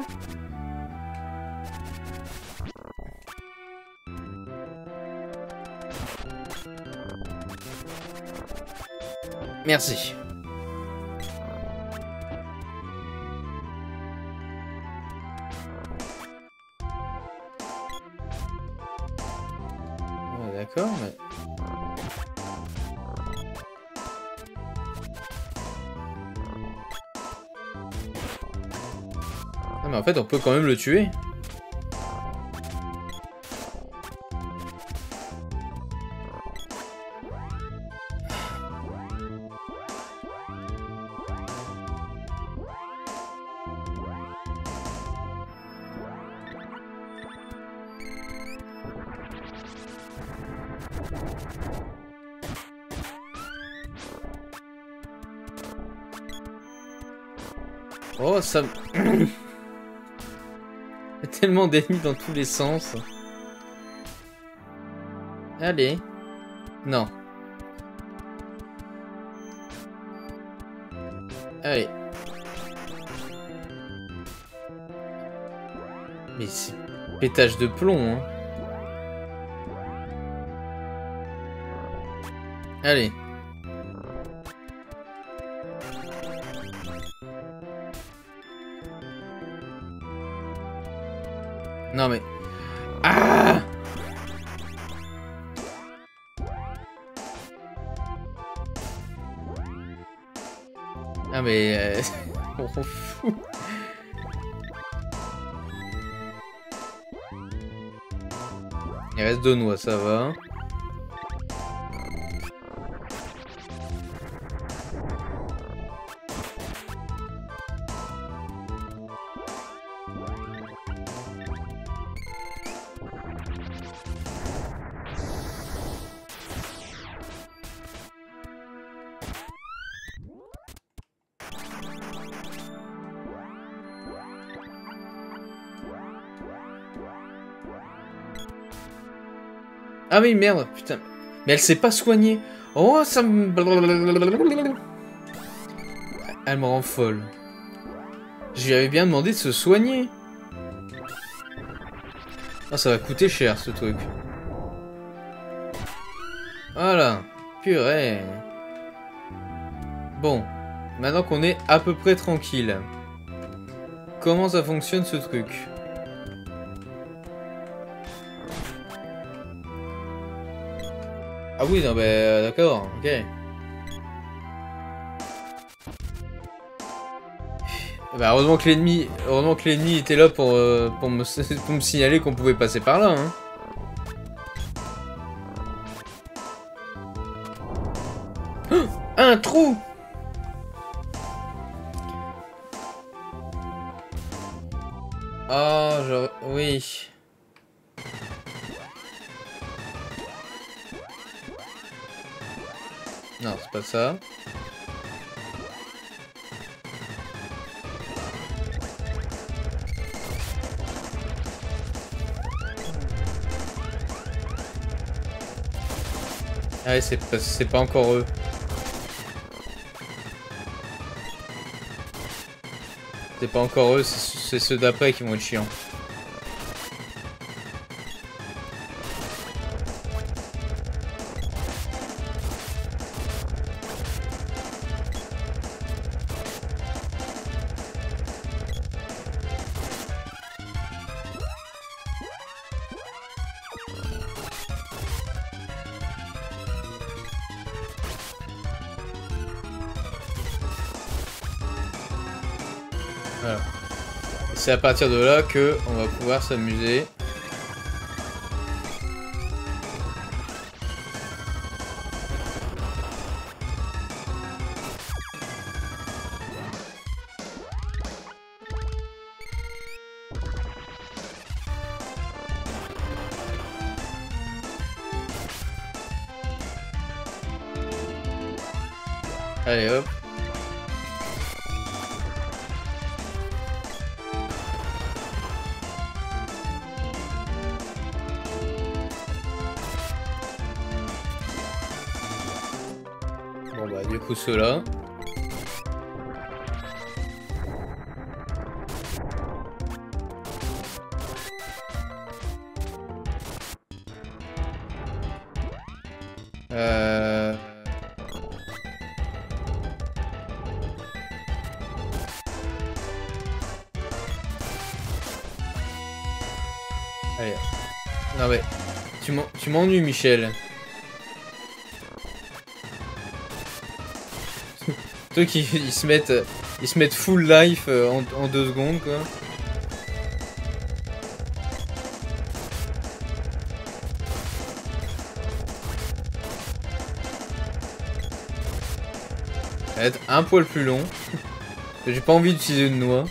Merci. Ouais, d'accord, mais... Ah, mais en fait, on peut quand même le tuer. Oh, ça... Tellement d'ennemis dans tous les sens. Allez. Non. Allez. Mais c'est pétage de plomb, hein. Allez. Non mais... Ah! Non mais... on s'en fout. Il reste deux noix, ça va. Ah oui, merde, putain. Mais elle s'est pas soignée. Oh, ça me... Elle me rend folle. Je lui avais bien demandé de se soigner. Ah, ça va coûter cher, ce truc. Voilà. Purée. Bon. Maintenant qu'on est à peu près tranquille. Comment ça fonctionne, ce truc ? Ah oui, non, bah, d'accord, ok. Bah, heureusement que l'ennemi était là pour me signaler qu'on pouvait passer par là, hein. Oh, un trou! Ah, oh, oui. Non, c'est pas ça. Ah ouais, c'est pas encore eux. C'est pas encore eux, c'est ceux d'après qui vont être chiants. C'est à partir de là que on va pouvoir s'amuser. Allez hop. Ceux-là. Allez. Non mais tu m'ennuies, Michel. Ceux qui ils se mettent full life en 2 secondes quoi. Ça va être un poil plus long. J'ai pas envie d'utiliser une noix.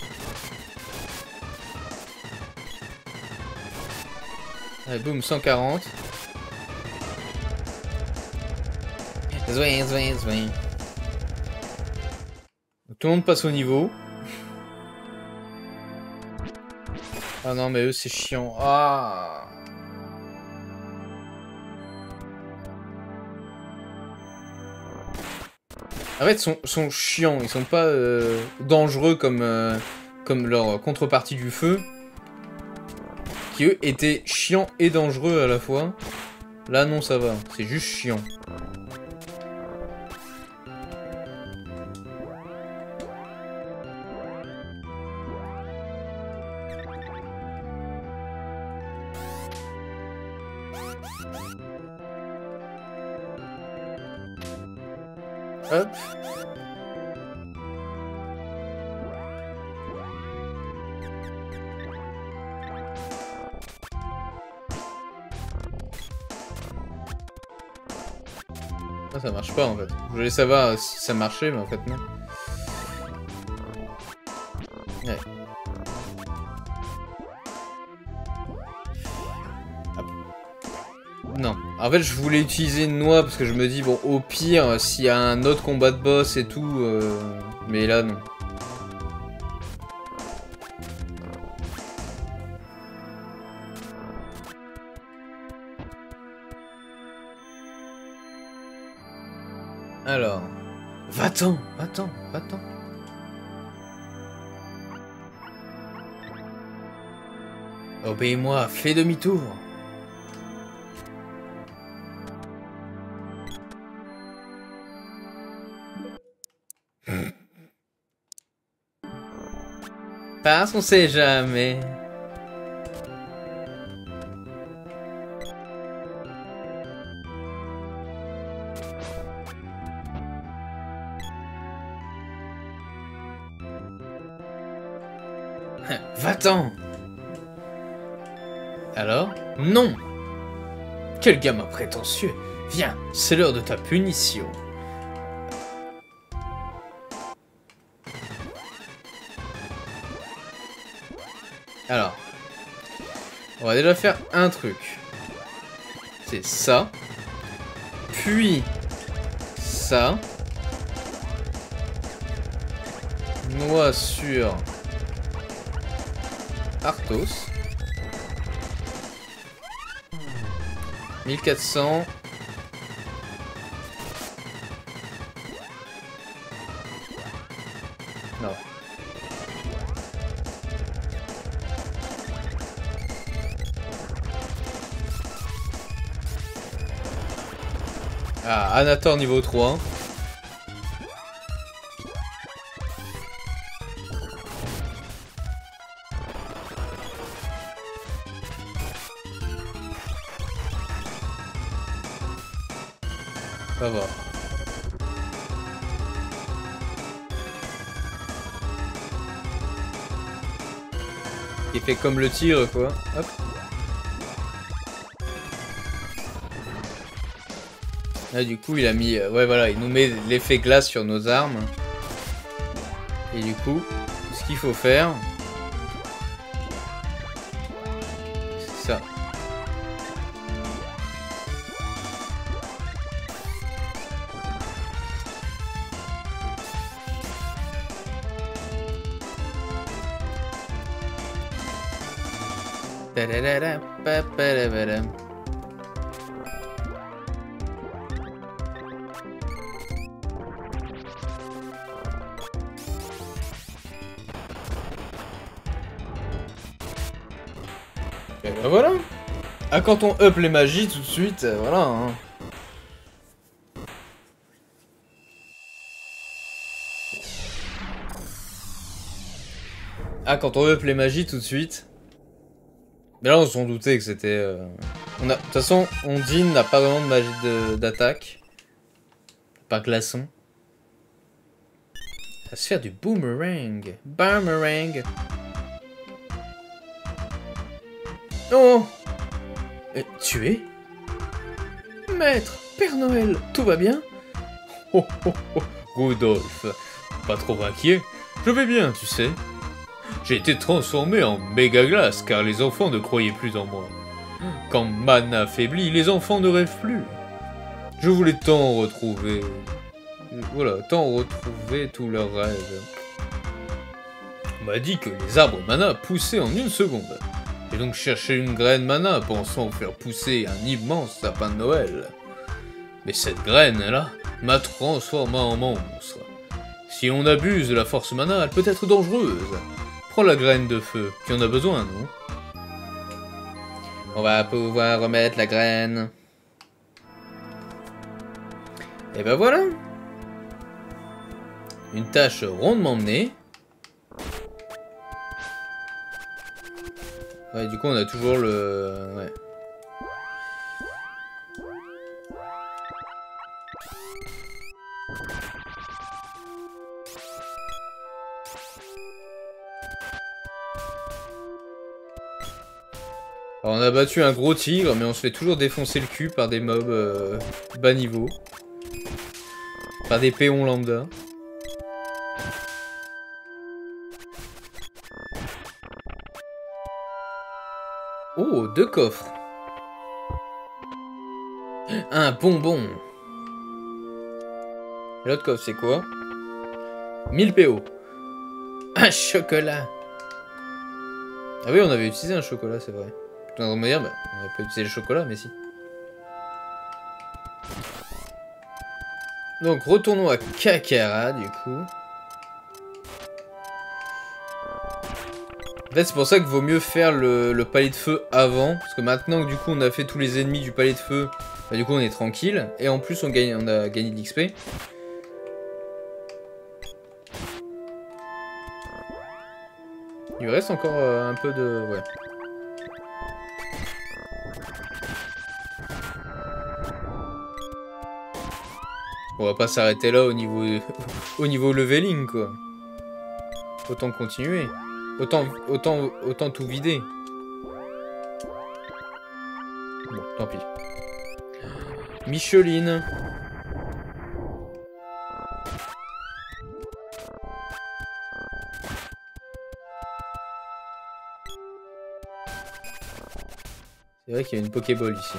Allez boum, 140. Zwing, zwing, zwing. Tout le monde passe au niveau. Ah non mais eux c'est chiant. Ah. En fait ils sont chiants. Ils sont pas dangereux comme leur contrepartie du feu. Qui eux étaient chiants et dangereux à la fois. Là non ça va. C'est juste chiant. Ah, ça marche pas en fait. Je voulais savoir si ça marchait, mais en fait non. Ouais. Non. En fait, je voulais utiliser une noix parce que je me dis, bon, au pire, s'il y a un autre combat de boss et tout, mais là, non. Alors... Va-t'en, va-t'en, va-t'en. Obéis-moi, fais demi-tour. Parce qu'on sait jamais. Va-t'en. Alors? Non! Quel gamin prétentieux! Viens, c'est l'heure de ta punition. Alors, on va déjà faire un truc. C'est ça. Puis ça. Noix sur Arthos. 1400. Non. Ah, Anator niveau 3. Va voir. Il fait comme le tigre quoi. Hop. Là du coup il a mis... ouais voilà, il nous met l'effet glace sur nos armes. Et du coup, ce qu'il faut faire... c'est ça. Et ben voilà. Ah, quand on up les magies tout de suite, voilà hein. Ah, quand on up les magies tout de suite. Mais là on s'en doutait que c'était... De toute façon, Ondine n'a pas vraiment de magie d'attaque. Pas glaçon. Ça va se faire du boomerang. Boomerang. Oh tué. Maître, Père Noël, tout va bien? Oh oh oh, Rudolph, pas trop inquiet. Je vais bien, tu sais. J'ai été transformé en méga glace car les enfants ne croyaient plus en moi. Quand Mana faiblit, les enfants ne rêvent plus. Je voulais tant retrouver... voilà, tant retrouver tous leurs rêves. On m'a dit que les arbres Mana poussaient en une seconde. J'ai donc cherché une graine Mana pensant faire pousser un immense sapin de Noël. Mais cette graine-là m'a transformé en monstre. Si on abuse de la force Mana, elle peut être dangereuse. Prends la graine de feu, tu en as besoin, non? On va pouvoir remettre la graine. Et ben voilà. Une tâche rondement menée. Ouais, du coup on a toujours le... ouais. Alors on a battu un gros tigre, mais on se fait toujours défoncer le cul par des mobs bas niveau. Enfin, des péons lambda. Oh, 2 coffres. Un bonbon. L'autre coffre, c'est quoi? 1000 PO. Un chocolat. Ah oui, on avait utilisé un chocolat, c'est vrai. On va dire, bah, on n'a pas utilisé le chocolat, mais si. Donc, retournons à Kakkara, du coup. En fait, c'est pour ça qu'il vaut mieux faire le palais de feu avant. Parce que maintenant que du coup, on a fait tous les ennemis du palais de feu, bah, du coup, on est tranquille. Et en plus, on a gagné de l'XP. Il lui reste encore un peu de... Ouais. On va pas s'arrêter là au niveau leveling, quoi. Autant continuer. Autant tout vider. Bon, tant pis. Micheline. C'est vrai qu'il y a une Pokéball ici.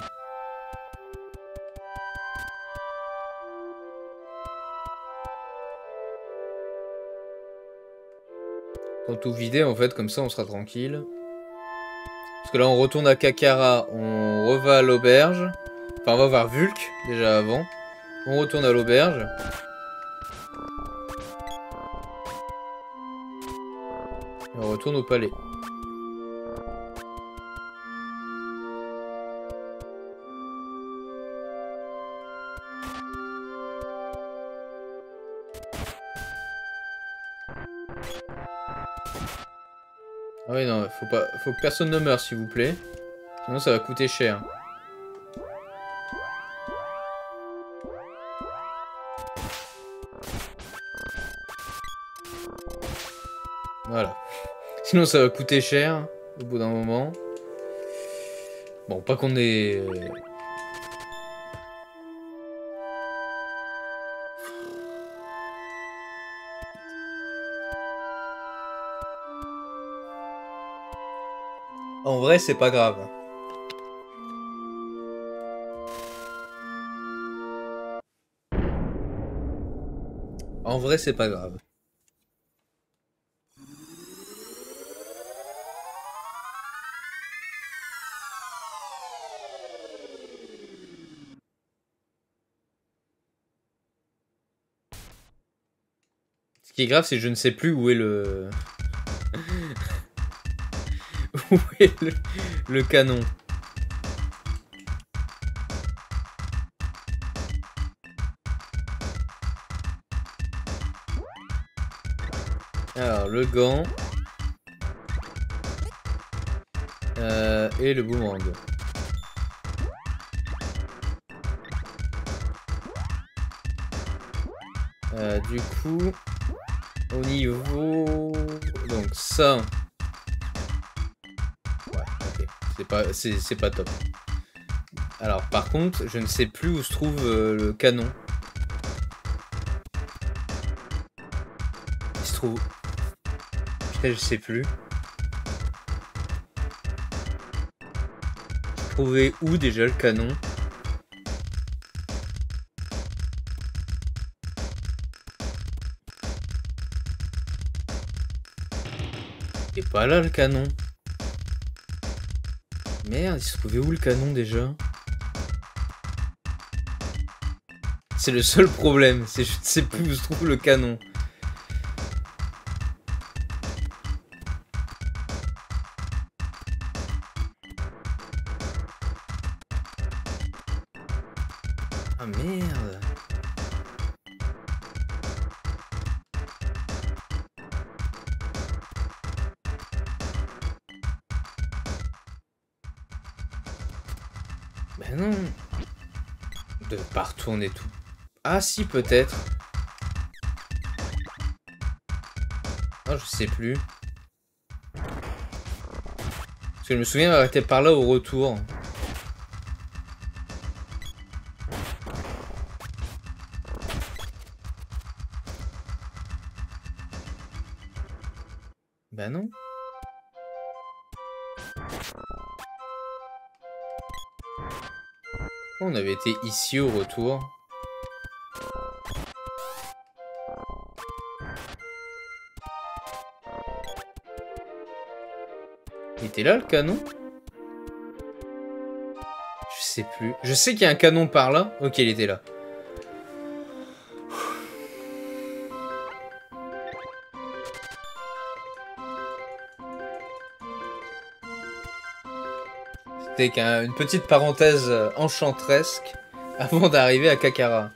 Tout vider en fait, comme ça on sera tranquille. Parce que là on retourne à Kakkara, on reva à l'auberge. Enfin on va voir Vulk déjà avant. On retourne à l'auberge. Et on retourne au palais. Ah oui, non, faut que personne ne meure, s'il vous plaît. Sinon, ça va coûter cher. Voilà. Sinon, ça va coûter cher, au bout d'un moment. Bon, pas qu'on ait... En vrai, c'est pas grave. En vrai, c'est pas grave. Ce qui est grave, c'est que je ne sais plus où est le... Où est le canon? Alors, le gant. Et le boomerang. Du coup, au niveau... Donc ça... C'est pas top. Alors par contre, je ne sais plus où se trouve le canon. Il se trouve... Putain, je sais plus. Trouver où déjà le canon? Et pas là le canon. Merde, il se trouvait où le canon déjà? C'est le seul problème, c'est je ne sais plus où se trouve le canon. Ah merde! Non, de partout on est tout. Ah si peut-être. Ah je sais plus. Parce que je me souviens m'arrêter par là au retour. Bah non. On avait été ici au retour. Il était là le canon? Je sais plus. Je sais qu'il y a un canon par là. Ok, il était là. C'était qu'une petite parenthèse enchantresque avant d'arriver à Kakkara.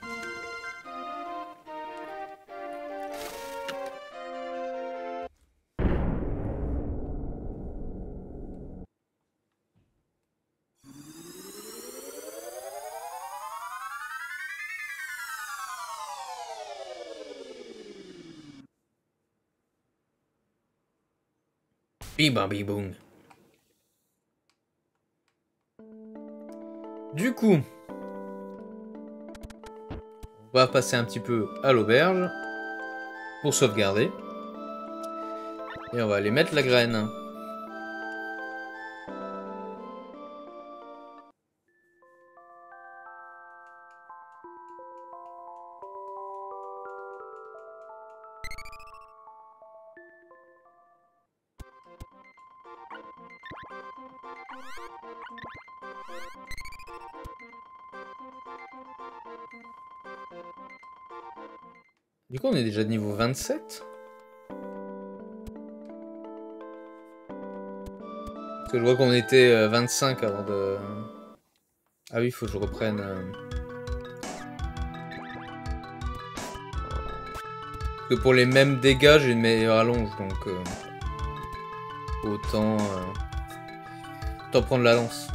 Bibabiboum. Du coup, on va passer un petit peu à l'auberge pour sauvegarder. Et on va aller mettre la graine. Du coup, on est déjà de niveau 27. Parce que je vois qu'on était 25 avant de... Ah oui, il faut que je reprenne... Parce que pour les mêmes dégâts, j'ai une meilleure allonge, donc... Autant... Autant prendre la lance.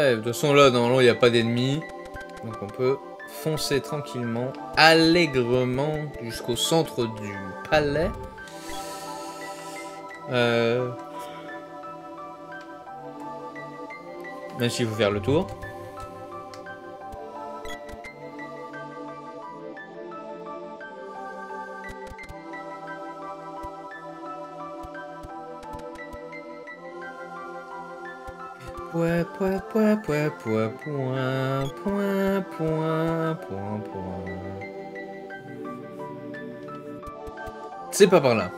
De toute façon là dans l'eau il n'y a pas d'ennemis, donc on peut foncer tranquillement, allègrement jusqu'au centre du palais. Même s'il faut faire le tour. Point, point, point, point, point, point, point, point, point. C'est pas par là.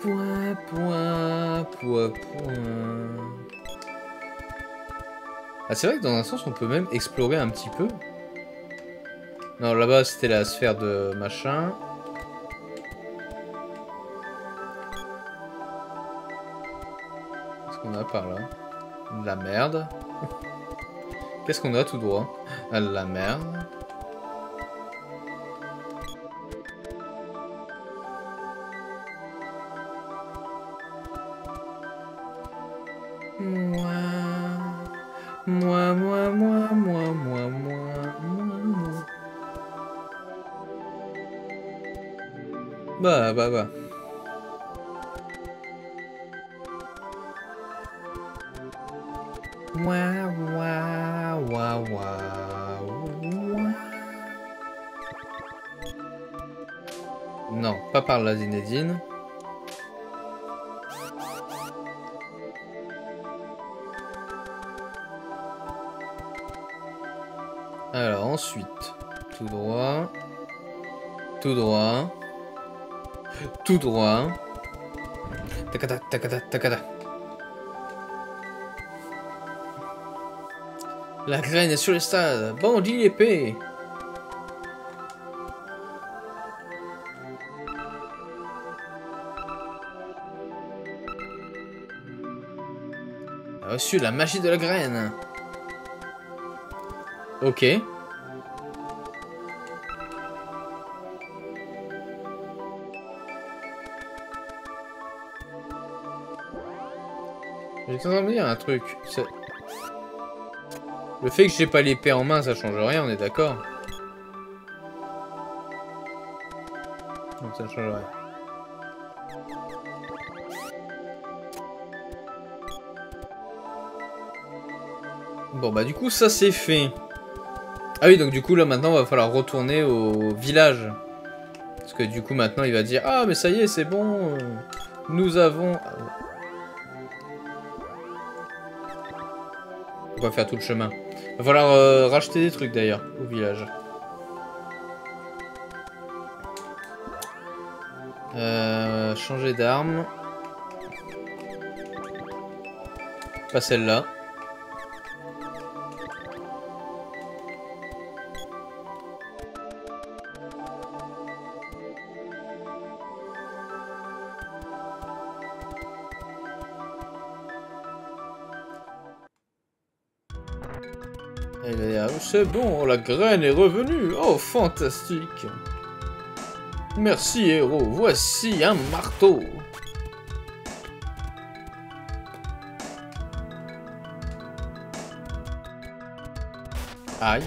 Point, point, point, point. Ah, c'est vrai que dans un sens, on peut même explorer un petit peu. Non, là-bas, c'était la sphère de machin. Par là, de la merde. Qu'est-ce qu'on a tout droit? À la merde. Moi. Bah. Non, pas par la Zinedine. Alors ensuite, tout droit, tout droit, tout droit. Takada, takada, takada. La graine est sur le stade. Bandit épée. A reçu la magie de la graine. Ok. J'étais en train de dire un truc. Le fait que j'ai pas l'épée en main, ça change rien, on est d'accord? Donc ça ne change rien. Bon bah du coup ça c'est fait. Ah oui, donc du coup là maintenant va falloir retourner au village. Parce que du coup maintenant il va dire ah mais ça y est c'est bon, nous avons... On va faire tout le chemin. Va falloir racheter des trucs d'ailleurs au village. Changer d'arme. Pas celle-là. C'est bon, la graine est revenue. Oh, fantastique. Merci, héros. Voici un marteau. Aïe.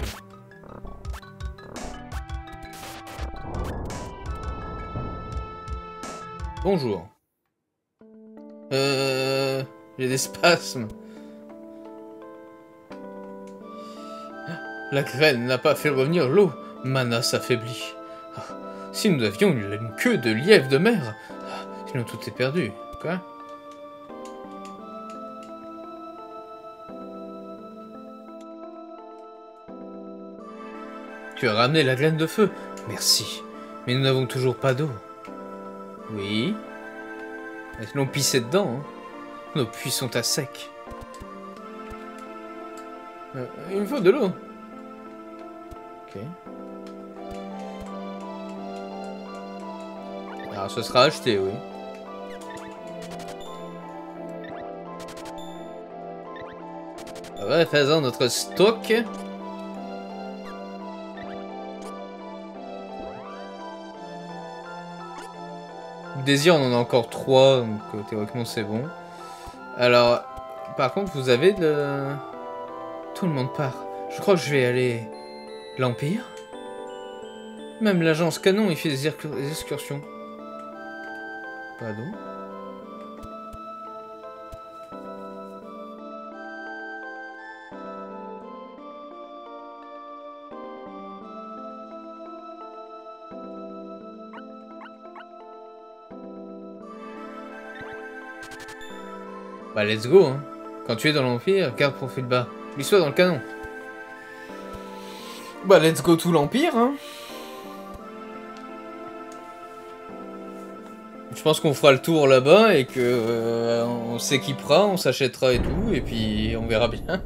Bonjour. J'ai des spasmes. La graine n'a pas fait revenir l'eau. Mana s'affaiblit. Ah, si nous avions une queue de lièvre de mer, ah, sinon tout est perdu. Quoi ? Tu as ramené la graine de feu. Merci. Mais nous n'avons toujours pas d'eau. Oui. Et sinon pissez dedans. Hein. Nos puits sont à sec. Il me faut de l'eau. Okay. Alors ce sera acheté, oui. Ouais, faisons notre stock. Désir, on en a encore 3, donc théoriquement c'est bon. Alors, par contre, vous avez de... Tout le monde part. Je crois que je vais aller... L'Empire? Même l'agence Canon, il fait des excursions. Pardon? Bah let's go hein. Quand tu es dans l'Empire, garde profil bas. Lui soit dans le canon. Bah let's go tout l'Empire hein. Je pense qu'on fera le tour là-bas et que on s'équipera, on s'achètera et tout, et puis on verra bien.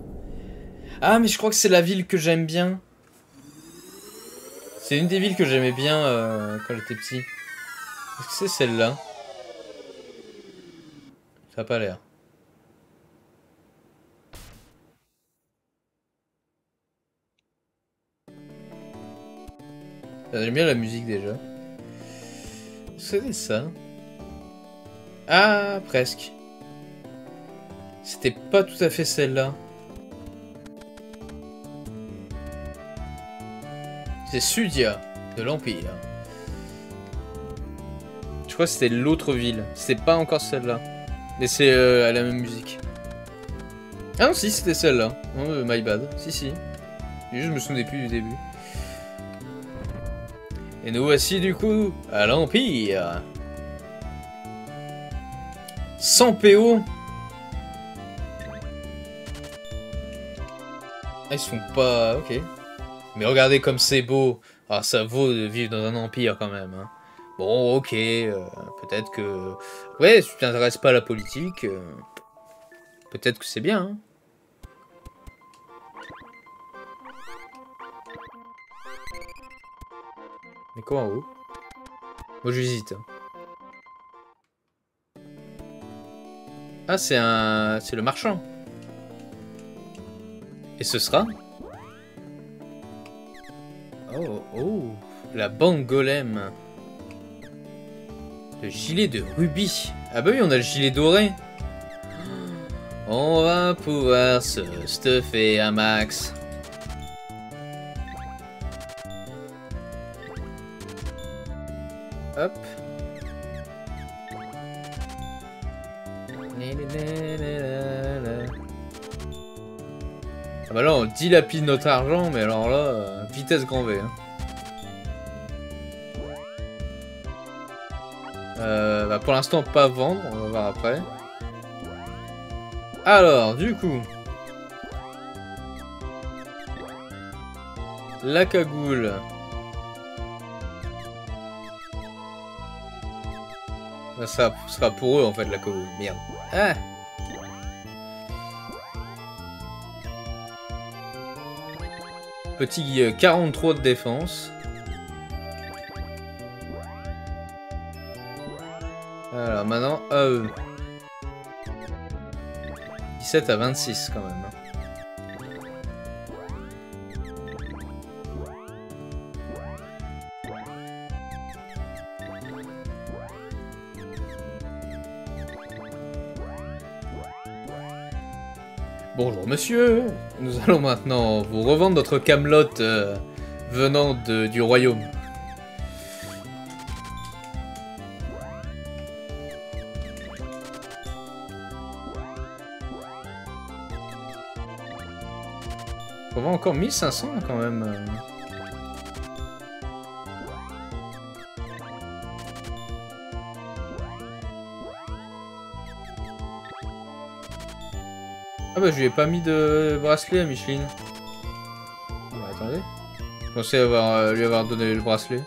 Ah mais je crois que c'est la ville que j'aime bien. C'est une des villes que j'aimais bien quand j'étais petit. Est-ce que c'est celle-là? Ça a pas l'air. J'aime bien la musique déjà. C'était ça. Ah, presque. C'était pas tout à fait celle-là. C'est Sudia, de l'Empire. Je crois que c'était l'autre ville. C'était pas encore celle-là. Mais c'est à la même musique. Ah non, si, c'était celle-là. Oh, my bad. Si, si. Je me souvenais plus du début. Et nous voici du coup à l'Empire. Sans PO. Ils sont pas... Ok. Mais regardez comme c'est beau. Ah, ça vaut de vivre dans un empire quand même. Hein. Bon, ok. Peut-être que... Ouais, si tu t'intéresses pas à la politique... Peut-être que c'est bien. Hein. Mais quoi en haut? Moi j'hésite. Ah c'est un... C'est le marchand. Et ce sera... Oh, oh, la banque golem. Le gilet de rubis. Ah bah oui, on a le gilet doré. On va pouvoir se stuffer à max. Hop. Ah bah là on dilapide notre argent, mais alors là, vitesse grand V. Hein. Bah pour l'instant pas vendre, on va voir après. Alors du coup, la cagoule. Ça sera pour eux en fait la cagoule. Merde. Ah. Petit 43 de défense. Alors maintenant à eux. 17 à 26 quand même. Bonjour monsieur, nous allons maintenant vous revendre notre camelote venant du royaume. On va encore 1500 quand même. Ah bah je lui ai pas mis de bracelet à Micheline. Bah, attendez. Je pensais lui avoir donné le bracelet.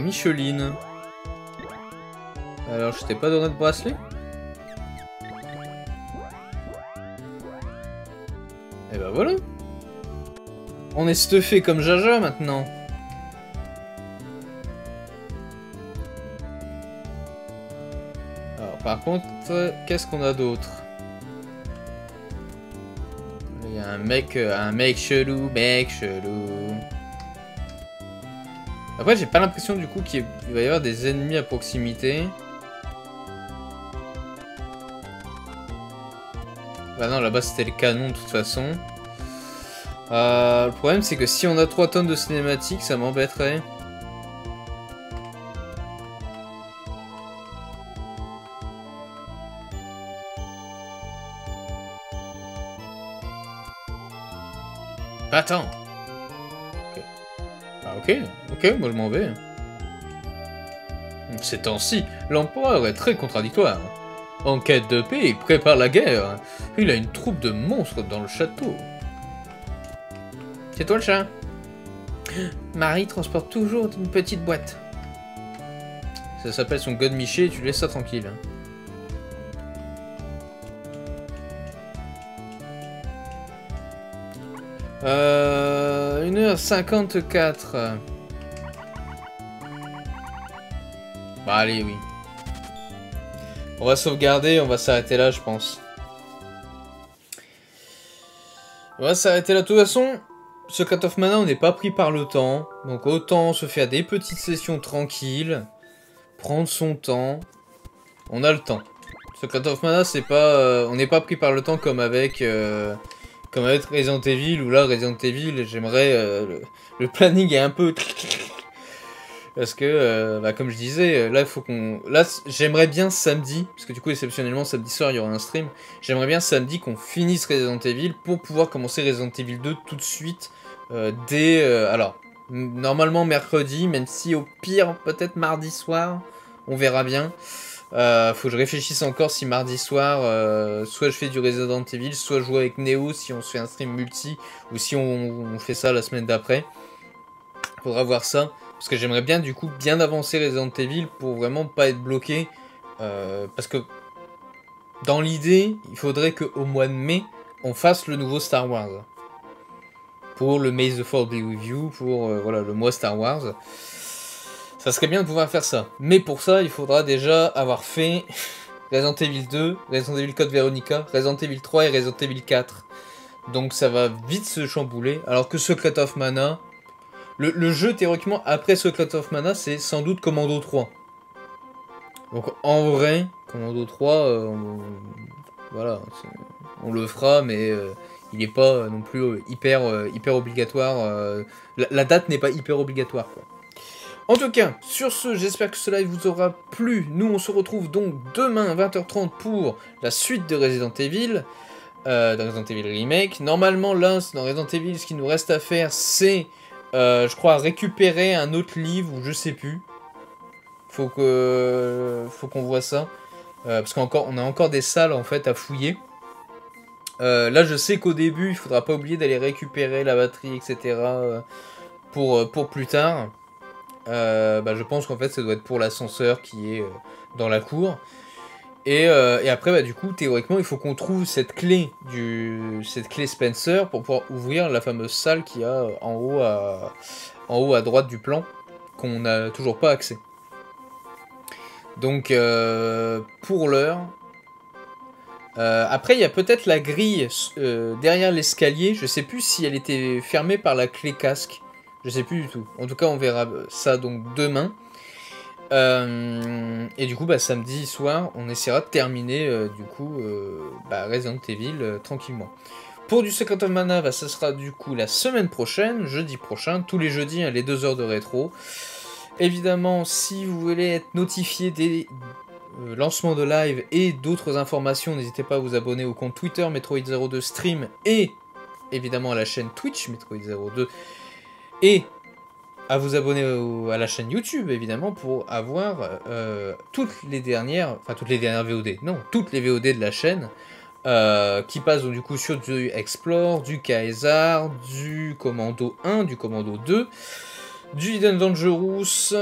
Micheline. Alors je t'ai pas donné de bracelet? Et bah voilà. On est stuffé comme Jaja maintenant. Par contre, qu'est-ce qu'on a d'autre? Il y a un mec chelou, Après, j'ai pas l'impression du coup qu'il va y avoir des ennemis à proximité. Bah non, là-bas c'était le canon de toute façon. Le problème c'est que si on a 3 tonnes de cinématiques, ça m'embêterait. Attends. Okay. Ah ok, moi je m'en vais. Ces temps-ci, l'empereur est très contradictoire. En quête de paix, il prépare la guerre. Il a une troupe de monstres dans le château. C'est toi le chat? Marie transporte toujours une petite boîte. Ça s'appelle son godemiché, tu laisses ça tranquille. Une heure 54. Bah allez oui. On va sauvegarder, on va s'arrêter là je pense. On va s'arrêter là de toute façon. Secret of Mana on n'est pas pris par le temps. Donc autant se faire des petites sessions tranquilles. Prendre son temps. On a le temps. Secret of Mana c'est pas... on n'est pas pris par le temps comme avec... Comme avec Resident Evil, ou là Resident Evil, j'aimerais le planning est un peu parce que bah, comme je disais, là il faut qu'on, là j'aimerais bien samedi, parce que du coup exceptionnellement samedi soir il y aura un stream. J'aimerais bien samedi qu'on finisse Resident Evil pour pouvoir commencer Resident Evil 2 tout de suite dès alors normalement mercredi, même si au pire peut-être mardi soir, on verra bien. Faut que je réfléchisse encore si mardi soir, soit je fais du Resident Evil, soit je joue avec Neo si on se fait un stream multi, ou si on fait ça la semaine d'après. Faudra voir ça, parce que j'aimerais bien du coup bien avancer Resident Evil pour vraiment pas être bloqué, parce que dans l'idée, il faudrait qu'au mois de mai, on fasse le nouveau Star Wars. Pour le May the Force Be With You, pour voilà, le mois Star Wars. Ça serait bien de pouvoir faire ça. Mais pour ça, il faudra déjà avoir fait Resident Evil 2, Resident Evil Code Veronica, Resident Evil 3 et Resident Evil 4. Donc ça va vite se chambouler. Alors que Secret of Mana... Le jeu, théoriquement, après Secret of Mana, c'est sans doute Commando 3. Donc en vrai, Commando 3, voilà, on le fera, mais il n'est pas non plus hyper obligatoire. La date n'est pas hyper obligatoire, quoi. En tout cas, sur ce, j'espère que ce live vous aura plu. Nous, on se retrouve donc demain à 20h30 pour la suite de Resident Evil, Resident Evil Remake. Normalement, là, dans Resident Evil, ce qu'il nous reste à faire, c'est, je crois, récupérer un autre livre, ou je sais plus. Faut qu'on voit ça. Parce qu'on a encore des salles, en fait, à fouiller. Là, je sais qu'au début, il faudra pas oublier d'aller récupérer la batterie, etc. Pour plus tard. Je pense qu'en fait ça doit être pour l'ascenseur qui est dans la cour et après du coup théoriquement il faut qu'on trouve cette clé Spencer pour pouvoir ouvrir la fameuse salle qu'il y a en haut à droite du plan qu'on n'a toujours pas accès. Donc pour l'heure après il y a peut-être la grille derrière l'escalier, je sais plus si elle était fermée par la clé casque. Je sais plus du tout. En tout cas, on verra ça donc demain. Et du coup, samedi soir, on essaiera de terminer Resident Evil tranquillement. Pour du Secret of Mana, ça sera du coup la semaine prochaine, jeudi prochain, tous les jeudis, hein, les 2 heures de rétro. Évidemment, si vous voulez être notifié des lancements de live et d'autres informations, n'hésitez pas à vous abonner au compte Twitter Metroid02 Stream et évidemment à la chaîne Twitch Metroid02. Et à vous abonner à la chaîne YouTube, évidemment, pour avoir toutes les dernières VOD. Non, toutes les VOD de la chaîne, qui passent donc, du coup sur du Explore, du Caesar, du Commando 1, du Commando 2, du Hidden Dangerous,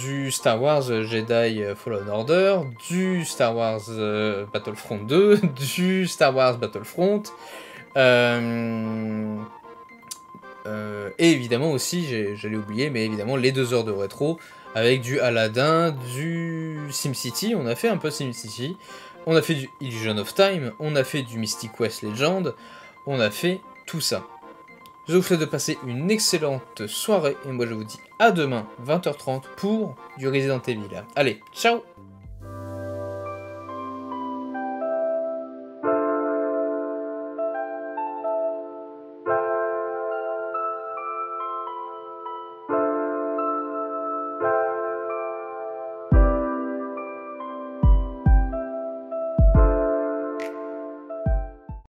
du Star Wars Jedi Fallen Order, du Star Wars Battlefront 2, du Star Wars Battlefront... et évidemment aussi, j'allais oublier, mais évidemment les 2 heures de rétro avec du Aladdin, du SimCity, on a fait un peu SimCity, on a fait du Illusion of Time, on a fait du Mystic Quest Legend, on a fait tout ça. Je vous souhaite de passer une excellente soirée et moi je vous dis à demain 20h30 pour du Resident Evil. Allez, ciao!